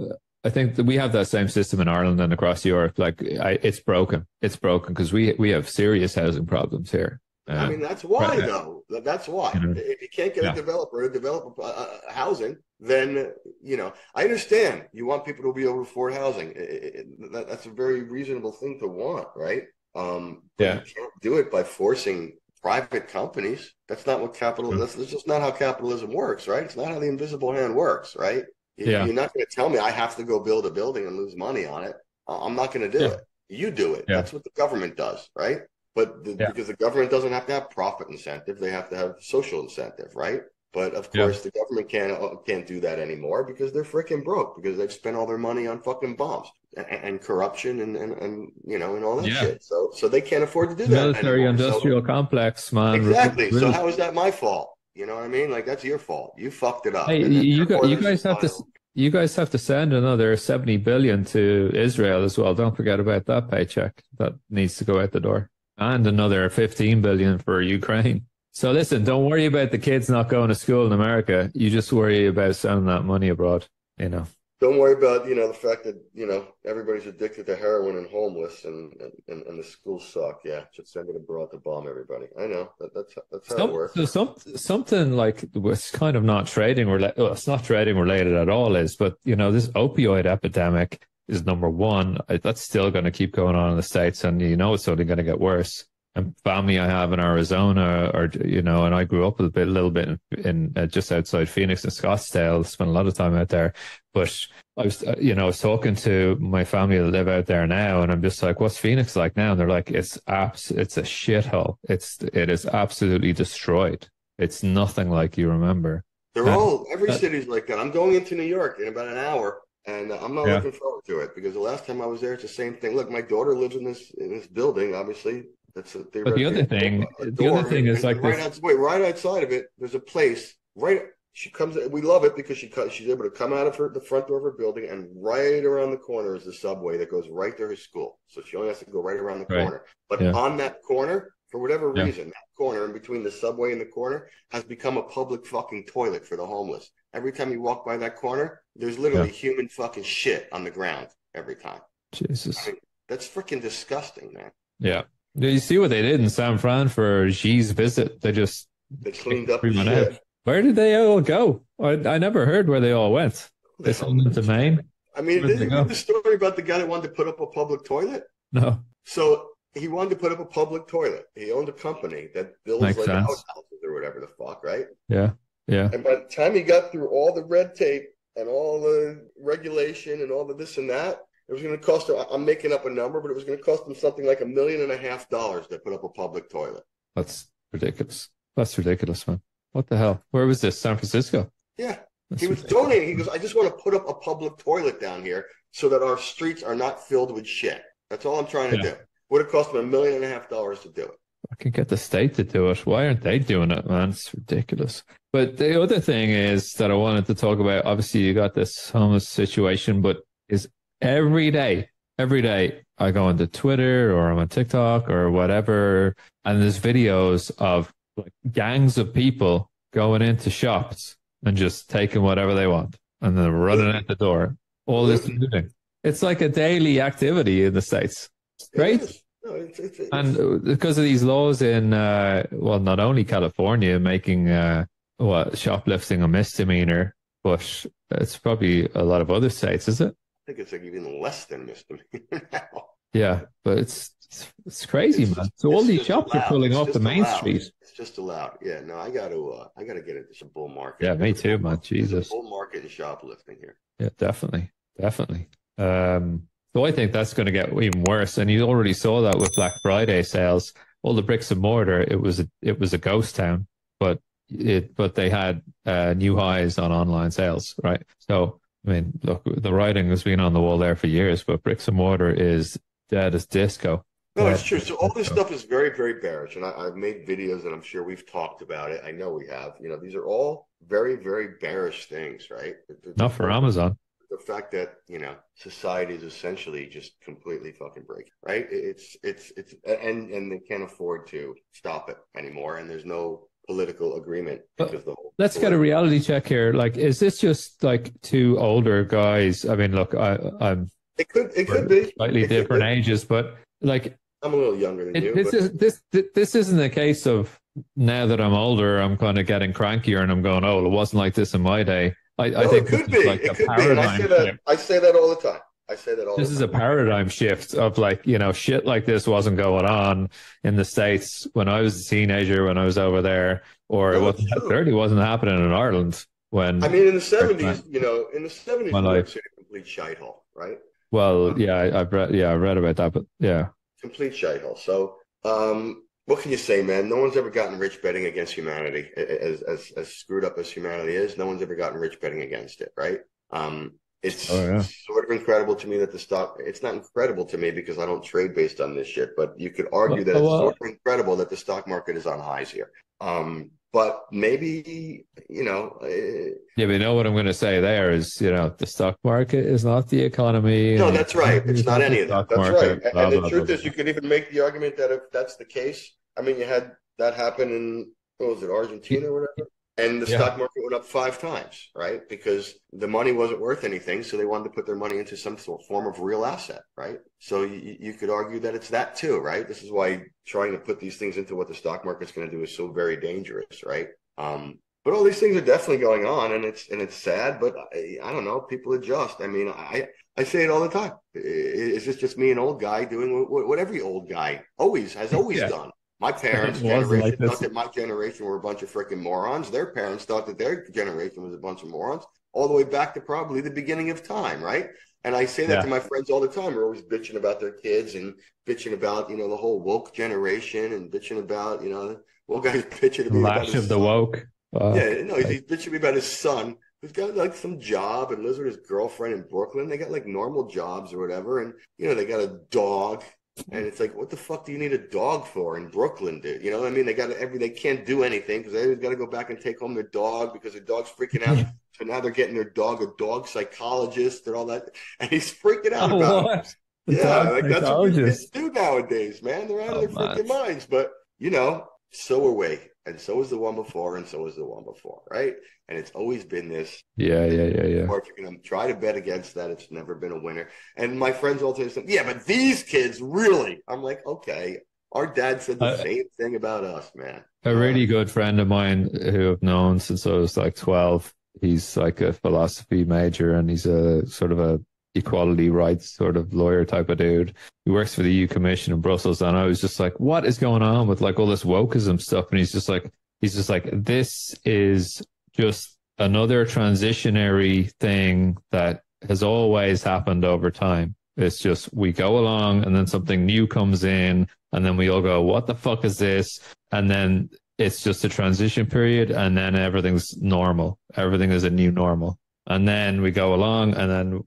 I think that we have that same system in Ireland and across Europe. Like I, it's broken. It's broken because we we have serious housing problems here. Um, I mean, that's why, right, though. That's why. You know, if you can't get yeah. a developer to develop uh, housing, then, you know, I understand you want people to be able to afford housing. It, it, that, that's a very reasonable thing to want, right? Um, yeah. You can't do it by forcing private companies. That's not what capital. Mm-hmm. that's, that's just not how capitalism works, right? It's not how the invisible hand works, right? Yeah. You're not going to tell me I have to go build a building and lose money on it. I'm not going to do yeah. it. You do it. Yeah. That's what the government does, right? But the, yeah. because the government doesn't have to have profit incentive, they have to have social incentive, right? But of course, yeah. the government can't can't do that anymore because they're freaking broke because they've spent all their money on fucking bombs and, and corruption and, and and you know and all that yeah. shit. So so they can't afford to do the that. Military anymore. industrial so, complex, man. Exactly. So how is that my fault? You know what I mean? Like that's your fault. You fucked it up. Hey, you, got, you guys have to. You guys have to send another seventy billion to Israel as well. Don't forget about that paycheck that needs to go out the door, and another fifteen billion for Ukraine. So listen, don't worry about the kids not going to school in America. You just worry about sending that money abroad. You know. Don't worry about you know the fact that you know everybody's addicted to heroin and homeless and and, and the schools suck. Yeah, just send it abroad to bomb everybody. I know that, that's that's how some, it works. So some, something like it's kind of not trading related. Well, it's not trading related at all. Is but you know this opioid epidemic is number one. That's still going to keep going on in the States, and you know it's only going to get worse. And family I have in Arizona, or you know, and I grew up a bit, a little bit in, in uh, just outside Phoenix and Scottsdale. Spent a lot of time out there, but I was, uh, you know, I was talking to my family that live out there now, and I'm just like, "What's Phoenix like now?" And they're like, "It's abs, it's a shithole. It's it is absolutely destroyed. It's nothing like you remember." They're and, all every uh, city's like that. I'm going into New York in about an hour. And I'm not yeah. looking forward to it because the last time I was there, it's the same thing. Look, my daughter lives in this in this building. Obviously, that's a, but the other thing. The other thing is like right, this... outside, wait, right outside of it. There's a place right. She comes. We love it because she she's able to come out of her the front door of her building, and right around the corner is the subway that goes right to her school. So she only has to go right around the right. corner. But yeah. on that corner, for whatever yeah. reason, that corner in between the subway and the corner has become a public fucking toilet for the homeless. Every time you walk by that corner, there's literally yeah. human fucking shit on the ground every time. Jesus. I mean, that's freaking disgusting, man. Yeah. You see what they did in San Fran for Xi's visit? They just they cleaned up shit. Out. Where did they all go? I, I never heard where they all went. They sent them to Maine. I mean, did you hear the story about the guy that wanted to put up a public toilet? No. So he wanted to put up a public toilet. He owned a company that builds Makes like sense. outhouses or whatever the fuck, right? Yeah. Yeah. And by the time he got through all the red tape and all the regulation and all the this and that, it was going to cost him, I'm making up a number, but it was going to cost him something like a million and a half dollars to put up a public toilet. That's ridiculous. That's ridiculous, man. What the hell? Where was this? San Francisco? Yeah. That's he was ridiculous. donating. He goes, I just want to put up a public toilet down here so that our streets are not filled with shit. That's all I'm trying to yeah. do. Would have cost him a million and a half dollars to do it. I can get the state to do it. Why aren't they doing it, man? It's ridiculous. But the other thing is that I wanted to talk about, obviously you got this homeless situation, but is every day, every day I go into Twitter or I'm on TikTok or whatever, and there's videos of like gangs of people going into shops and just taking whatever they want and then running out the door. All this looting. It's like a daily activity in the States. Right? No, it's, it's, it's, and because of these laws in, uh, well, not only California making uh, what shoplifting a misdemeanor, but it's probably a lot of other sites, is it? I think it's like even less than misdemeanor now. Yeah, but it's it's, it's crazy, it's man. Just, so all these shops allowed. are pulling it's off the main allowed. street. It's just allowed. Yeah. No, I got to. Uh, I got to get into some bull market. Yeah, me too, man. Jesus. Bull market and shoplifting here. Yeah, definitely, definitely. Um, so I think that's going to get even worse, and you already saw that with Black Friday sales. All the bricks and mortar, it was a, it was a ghost town, but it but they had uh, new highs on online sales, right? So I mean, look, the writing has been on the wall there for years, but bricks and mortar is dead as disco. No, dead it's true. So all this stuff is very, very bearish, and I, I've made videos, and I'm sure we've talked about it. I know we have. You know, these are all very, very bearish things, right? The, the, Not for Amazon. The fact that, you know, society is essentially just completely fucking breaking, right? It's it's it's and and they can't afford to stop it anymore, and there's no political agreement. But the whole let's political. get a reality check here. Like, is this just like two older guys? I mean, look, I, I'm. It could it could be slightly it different ages, but like I'm a little younger than it, you. This but... is this this isn't a case of now that I'm older, I'm kind of getting crankier, and I'm going, oh, it wasn't like this in my day. I, no, I think it could be. Like it could be. And I say that. Shift. I say that all the time. I say that all. This the time. is a paradigm shift of like, you know, shit like this wasn't going on in the States when I was a teenager, when I was over there, or no, it wasn't. It certainly wasn't happening in Ireland when. I mean, in the seventies, you know, in the seventies, New York City, complete shithole, right? Well, yeah, I, I've read, yeah, I read about that, but yeah, complete shithole. So, um, what can you say, man? No one's ever gotten rich betting against humanity. As as as screwed up as humanity is, no one's ever gotten rich betting against it, right? Um, it's oh, yeah. sort of incredible to me that the stock. It's not incredible to me because I don't trade based on this shit. But you could argue that oh, well. it's sort of incredible that the stock market is on highs here. Um, but maybe you know. It, yeah, but you know what I'm going to say there is, you know, the stock market is not the economy. No, that's right. It's not any of that. That's market, right. Blah, and the blah, truth blah, is, blah. you could even make the argument that if that's the case. I mean, you had that happen in, what was it, Argentina or whatever? And the yeah. stock market went up five times, right? Because the money wasn't worth anything, so they wanted to put their money into some sort of form of real asset, right? So you, you could argue that it's that too, right? This is why trying to put these things into what the stock market's going to do is so very dangerous, right? Um, but all these things are definitely going on, and it's and it's sad, but I, I don't know. People adjust. I mean, I, I say it all the time. Is this just me, an old guy, doing what, what every old guy always has always yeah. done? My parents' generation like thought that my generation were a bunch of freaking morons. Their parents thought that their generation was a bunch of morons all the way back to probably the beginning of time, right? And I say that yeah. to my friends all the time. We're always bitching about their kids and bitching about, you know, the whole woke generation and bitching about, you know, woke guys bitching about Lash of the son. woke. Uh, yeah, no, he's, he's bitching about his son who's got like some job and lives with his girlfriend in Brooklyn. They got like normal jobs or whatever. And, you know, they got a dog. And it's like, what the fuck do you need a dog for in Brooklyn, dude? You know what I mean? They got every, they can't do anything because they've got to go back and take home their dog because their dog's freaking out. Yeah. So now they're getting their dog a dog psychologist and all that, and he's freaking out oh, about what? it. The yeah, like that's what kids do nowadays, man. They're out oh, of their freaking man. minds. But you know, so are we, and so is the one before, and so is the one before, right? And it's always been this. Yeah, yeah, yeah, yeah. Or if you're going to try to bet against that, it's never been a winner. And my friends all say, yeah, but these kids, really. I'm like, okay. Our dad said the uh, same thing about us, man. A really good friend of mine who I've known since I was like twelve, he's like a philosophy major, and he's a sort of a equality rights sort of lawyer type of dude. He works for the E U Commission in Brussels, and I was just like, what is going on with like all this wokeism stuff? And he's just like, he's just like, this is just another transitionary thing that has always happened over time. It's just we go along and then something new comes in and then we all go, what the fuck is this? And then it's just a transition period, and then everything's normal. Everything is a new normal. And then we go along, and then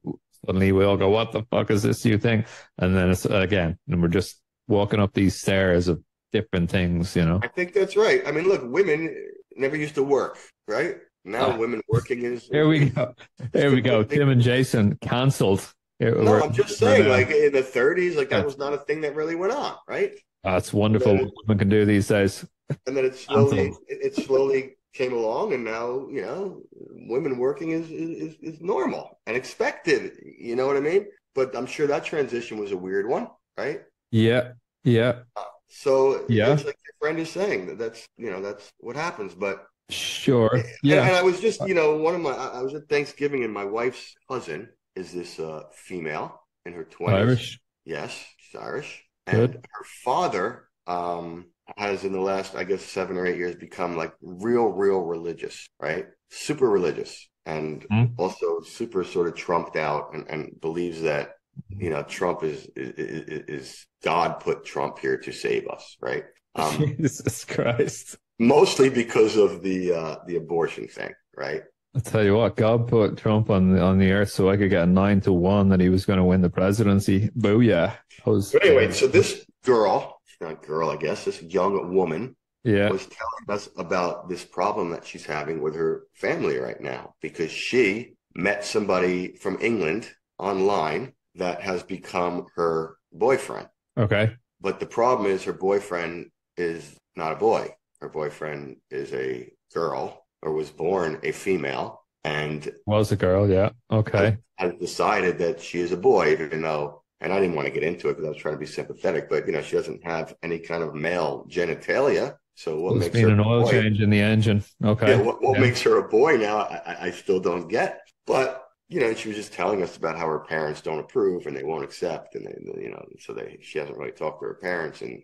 suddenly we all go, what the fuck is this new thing? And then it's again, and we're just walking up these stairs of different things, you know? I think that's right. I mean, look, women never used to work, right? Now uh, women working is... Here we go. Here we go. Tim and Jason canceled. Here, no, I'm just saying, like in the thirties, like that yeah. was not a thing that really went on, right? That's uh, wonderful what women can do these days. And then it slowly, it, it slowly came along, and now, you know, women working is, is, is normal and expected, you know what I mean? But I'm sure that transition was a weird one, right? Yeah, yeah. Uh, so yeah. It's like your friend is saying, that that's, you know, that's what happens, but... Sure. Yeah. And, and I was just, you know, one of my, I was at Thanksgiving and my wife's cousin is this uh, female in her twenties. Irish. Yes, she's Irish. Good. And her father um, has in the last, I guess, seven or eight years become like real, real religious, right? Super religious and mm-hmm. also super sort of Trumped out and, and believes that, you know, Trump is, is, is God put Trump here to save us, right? Um, Jesus Christ. Mostly because of the uh, the abortion thing, right? I'll tell you what, God put Trump on the, on the earth so I could get a nine to one that he was going to win the presidency. Booyah. Was, but anyway, so this girl, not girl, I guess, this young woman yeah. was telling us about this problem that she's having with her family right now because she met somebody from England online that has become her boyfriend. Okay. But the problem is her boyfriend is not a boy. Her boyfriend is a girl, or was born a female, and was a girl, yeah, okay. Has decided that she is a boy, even though, and I didn't want to get into it because I was trying to be sympathetic, but you know, she doesn't have any kind of male genitalia, so what it's makes her an oil boy? Change in the engine? Okay, yeah, what, what yeah. makes her a boy now? I, I still don't get, but you know, she was just telling us about how her parents don't approve and they won't accept, and they, you know, so they she hasn't really talked to her parents in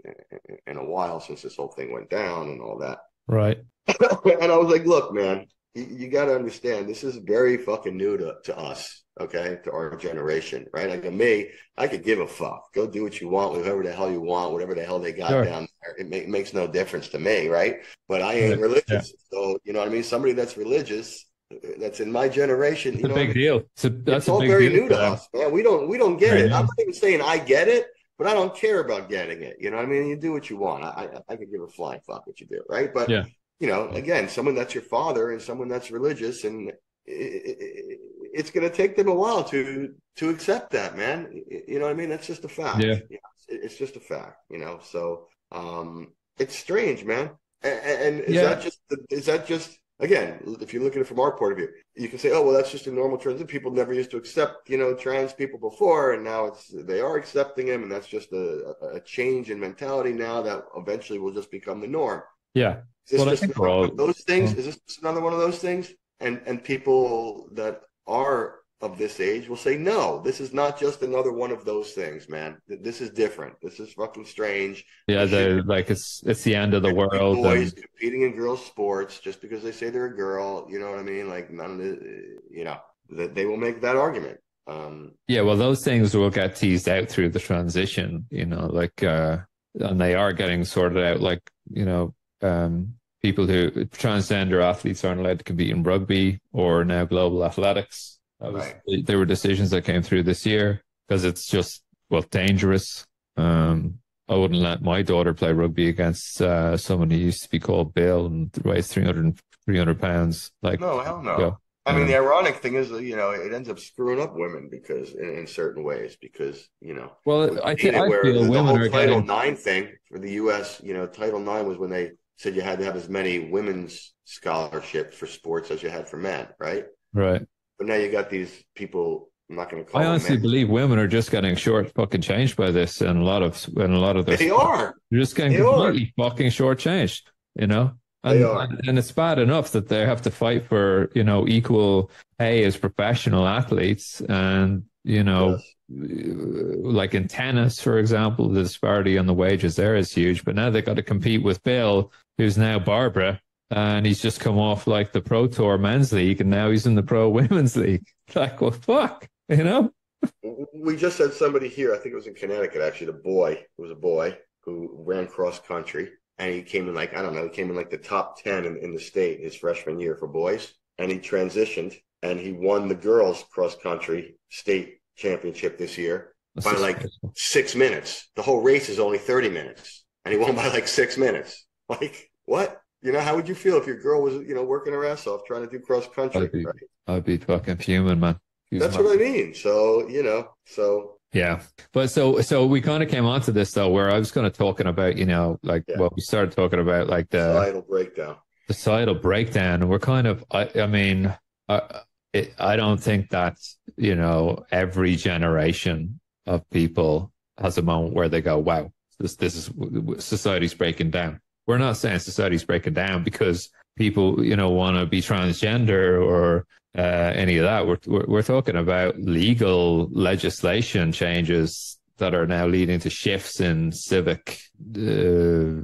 in, in a while since this whole thing went down and all that. Right. And I was like, look, man, you, you got to understand, this is very fucking new to, to us, okay, to our generation, right? Like me, I could give a fuck. Go do what you want, whatever the hell you want, whatever the hell they got sure. down there. It, make, it makes no difference to me, right? But I ain't religious. Yeah. So, you know what I mean? Somebody that's religious, that's in my generation. It's you know, a big I mean? deal. It's, a, that's it's all a big very deal, new to man. us, man. We don't, we don't get right. it. I'm not even saying I get it. But I don't care about getting it. You know what I mean? You do what you want. I I, I could give a flying fuck what you do, right? But, yeah. you know, again, someone that's your father and someone that's religious, and it, it, it's going to take them a while to to accept that, man. You know what I mean? That's just a fact. Yeah. yeah it's, it's just a fact, you know? So um, it's strange, man. And, and is yeah. that just, is that just, again, if you look at it from our point of view, you can say, oh, well, that's just a normal trend. People never used to accept, you know, trans people before, and now it's they are accepting them, and that's just a, a change in mentality now that eventually will just become the norm. Yeah. Is this well, just I think another all... one of those things? Yeah. Is this just another one of those things? And, and people that are of this age will say, no, this is not just another one of those things, man. This is different. This is fucking strange. Yeah, they're like, it's it's the end of the world. Boys and... competing in girls' sports just because they say they're a girl, you know what I mean? Like, none of the, you know, that they will make that argument. Um, yeah, well, those things will get teased out through the transition, you know, like, uh, and they are getting sorted out, like, you know, um, people who, transgender athletes aren't allowed to compete in rugby or now global athletics. Was, right. There were decisions that came through this year because it's just, well, dangerous. Um, I wouldn't let my daughter play rugby against uh, someone who used to be called Bill and weighs three hundred, three hundred pounds. Like, no, hell no. You know, I mean, um, the ironic thing is, you know, it ends up screwing up women because in, in certain ways because, you know. Well, I think I feel the, women the whole are Title getting... nine thing for the U S, you know, Title nine was when they said you had to have as many women's scholarships for sports as you had for men, right? Right. But now you got these people. I'm not going to call. I honestly them believe women are just getting short fucking changed by this, and a lot of and a lot of their they stuff. Are. They're just getting they completely are. fucking short changed, you know. And, they are. and and it's bad enough that they have to fight for you know equal pay as professional athletes, and you know, yes. like in tennis, for example, the disparity on the wages there is huge. But now they got to compete with Bill, who's now Barbara. And he's just come off like the Pro Tour Men's League, and now he's in the Pro Women's League. Like, well, fuck, you know? We just had somebody here, I think it was in Connecticut, actually, the boy, it was a boy who ran cross country, and he came in like, I don't know, he came in like the top ten in, in the state his freshman year for boys, and he transitioned, and he won the girls' cross country state championship this year That's by like crazy. six minutes. The whole race is only thirty minutes, and he won by like six minutes. Like, what? You know, how would you feel if your girl was, you know, working her ass off trying to do cross country? I'd be, right? I'd be fucking fuming, man. Fuming. That's what I mean. So, you know, so. Yeah. But so, so we kind of came onto this, though, where I was kind of talking about, you know, like yeah. what we started talking about, like the societal breakdown. Societal breakdown. We're kind of, I, I mean, I, it, I don't think that, you know, every generation of people has a moment where they go, wow, this, this is society's breaking down. We're not saying society's breaking down because people, you know, want to be transgender or uh, any of that. We're, we're, we're talking about legal legislation changes that are now leading to shifts in civic uh,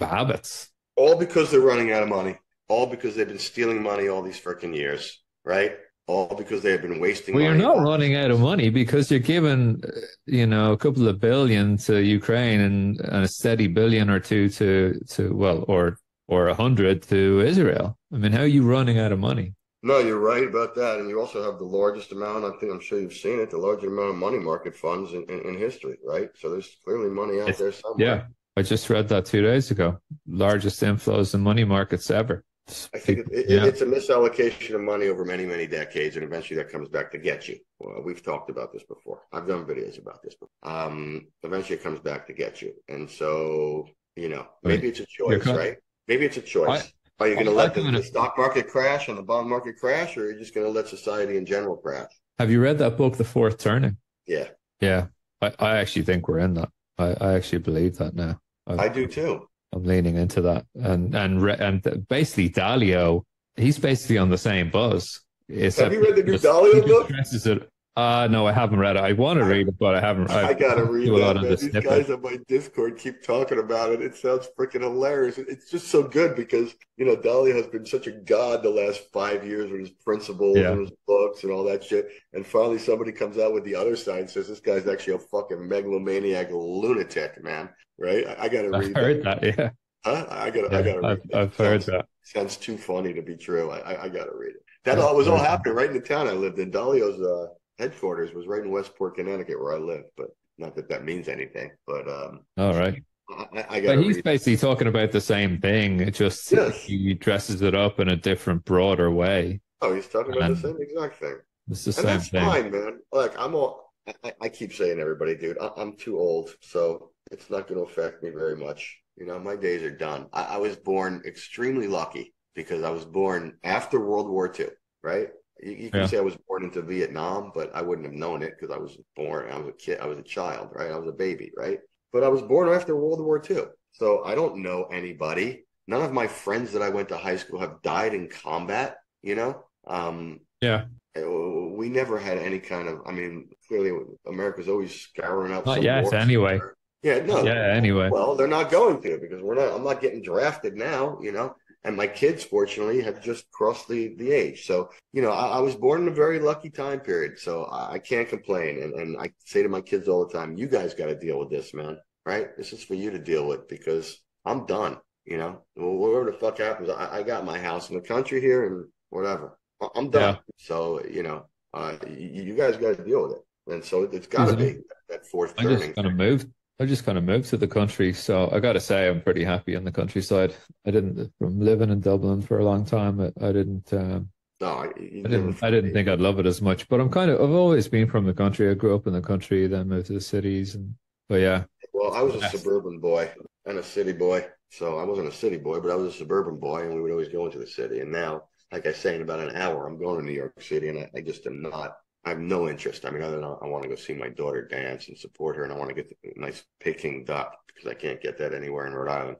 habits. All because they're running out of money. All because they've been stealing money all these freaking years, right? All because they have been wasting well, money. Well, you're not running out of money because you're giving, you know, a couple of billion to Ukraine and, and a steady billion or two to, to well, or or a hundred to Israel. I mean, how are you running out of money? No, you're right about that. And you also have the largest amount, I think I'm sure you've seen it, the largest amount of money market funds in, in, in history, right? So there's clearly money out it's, there somewhere. Yeah, I just read that two days ago. Largest inflows in money markets ever. I think it, it, yeah. it's a misallocation of money over many, many decades, and eventually that comes back to get you. Well, we've talked about this before. I've done videos about this before. Um, eventually it comes back to get you. And so, you know, maybe right. it's a choice, kind of, right? Maybe it's a choice. I, Are you going to let the, gonna, the stock market crash and the bond market crash, or are you just going to let society in general crash? Have you read that book, The Fourth Turning? Yeah. Yeah. I, I actually think we're in that. I, I actually believe that now. I, I do too. I'm leaning into that. And and re and basically Dalio, he's basically on the same buzz. Have you read the new just, Dalio book? Uh, no, I haven't read it. I want to read it, but I haven't. I've I got to read it. These guys on my Discord keep talking about it. It sounds freaking hilarious. It's just so good because, you know, Dalio has been such a god the last five years with his principles yeah. and his books and all that shit. And finally somebody comes out with the other side and says, this guy's actually a fucking megalomaniac lunatic, man. Right? I, I got to read heard that. that. Yeah. Huh? I got yeah, I to read it. I've heard sounds, that. Sounds too funny to be true. I, I, I got to read it. That all, was all happening right in the town I lived in. Dalio's... Uh, headquarters was right in Westport, Connecticut, where I live, but not that that means anything. But um, all right, I, I got. He's read. basically talking about the same thing. It just yes. he dresses it up in a different, broader way. Oh, he's talking about and the same exact thing. It's the and same that's thing. Fine, man. Like I'm all. I, I keep saying, everybody, dude, I, I'm too old, so it's not going to affect me very much. You know, my days are done. I, I was born extremely lucky because I was born after World War Two, right? You, you can yeah. say I was born into Vietnam, but I wouldn't have known it because I was born. I was a kid. I was a child, right? I was a baby, right? But I was born after World War Two. So I don't know anybody. None of my friends that I went to high school have died in combat, you know? Um, yeah. We never had any kind of, I mean, clearly America's always scouring up. Not yet, anyway. Somewhere. Yeah, no. Yeah, anyway. Well, they're not going to because we're not, I'm not getting drafted now, you know? And my kids, fortunately, have just crossed the, the age. So, you know, I, I was born in a very lucky time period. So I, I can't complain. And, and I say to my kids all the time, you guys got to deal with this, man. Right? This is for you to deal with because I'm done. You know, well, whatever the fuck happens, I, I got my house in the country here and whatever. I'm done. Yeah. So, you know, uh, you, you guys got to deal with it. And so it's got to be that, that fourth turning. I'm just going to move. I just kind of moved to the country, so I got to say I'm pretty happy in the countryside. I didn't, from living in Dublin for a long time, I, I didn't. Um, no, I, I didn't. I didn't think I'd love it as much. But I'm kind of. I've always been from the country. I grew up in the country, then moved to the cities, and but yeah. Well, I was a suburban boy and a city boy, so I wasn't a city boy, but I was a suburban boy, and we would always go into the city. And now, like I say, in about an hour, I'm going to New York City, and I, I just am not. I have no interest. I mean, other than I want to go see my daughter dance and support her, and I want to get a nice Peking duck because I can't get that anywhere in Rhode Island.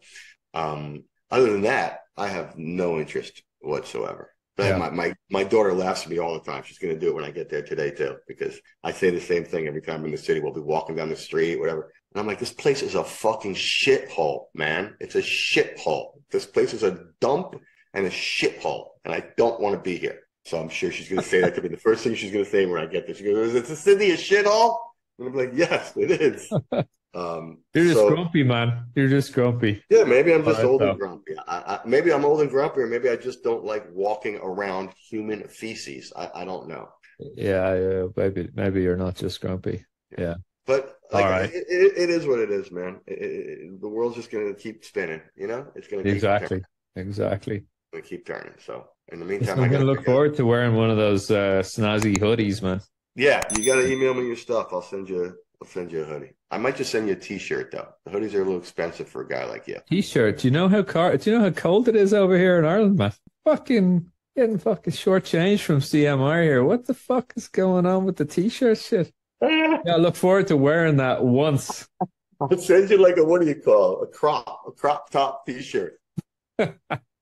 Um, other than that, I have no interest whatsoever. But yeah. my, my, my daughter laughs at me all the time. She's going to do it when I get there today, too, because I say the same thing every time I'm in the city. We'll be walking down the street, whatever. And I'm like, this place is a fucking shithole, man. It's a shithole. This place is a dump and a shithole, and I don't want to be here. So I'm sure she's going to say that to me. The first thing she's going to say when I get there, she goes, "Is the city a shithole?" And I'm like, "Yes, it is." Um, You're just so, grumpy, man. You're just grumpy. Yeah, maybe I'm just right, old though. and grumpy. I, I, maybe I'm old and grumpy, or maybe I just don't like walking around human feces. I, I don't know. Yeah, yeah, maybe maybe you're not just grumpy. Yeah, yeah. But like, all right, it, it, it is what it is, man. It, it, the world's just going to keep spinning. You know, it's going to exactly, keep exactly. Going to keep turning. So. In the meantime, I'm going to look forward to wearing one of those uh, snazzy hoodies, man. Yeah, you got to email me your stuff. I'll send you. I'll send you a hoodie. I might just send you a T-shirt though. The hoodies are a little expensive for a guy like you. T-shirt. Do you know how car? Do you know how cold it is over here in Ireland, man? Fucking getting fucking short change from C M R here. What the fuck is going on with the T-shirt shit? Yeah, I look forward to wearing that once. I'll send you like a what do you call a crop a crop top T-shirt.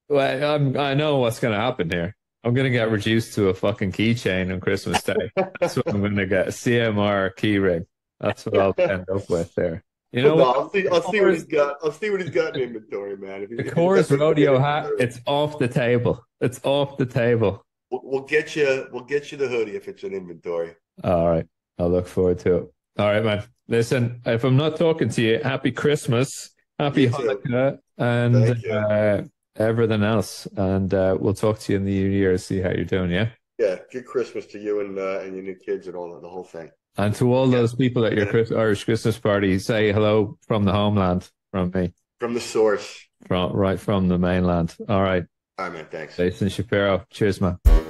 Well, I'm, I know what's going to happen here. I'm going to get reduced to a fucking keychain on Christmas Day. That's what I'm going to get. C M R key ring. That's what I'll end up with there. You know, no, what? I'll see. I'll see what he's got. I'll see what he's got in inventory, man. If he, the Coors Rodeo hat. It's off the table. It's off the table. We'll, we'll get you. We'll get you the hoodie if it's in inventory. All right. I'll look forward to it. All right, man. Listen, if I'm not talking to you, happy Christmas, happy Hanukkah, and uh, everything else. And uh, we'll talk to you in the new year. See how you're doing. Yeah. Yeah. Good Christmas to you and uh, and your new kids and all that, the whole thing. And to all yeah. those people at your Chris, Irish Christmas party, say hello from the homeland, from me. From the source. From, right from the mainland. All right. All right, man. Thanks. Jason Shapiro. Cheers, man.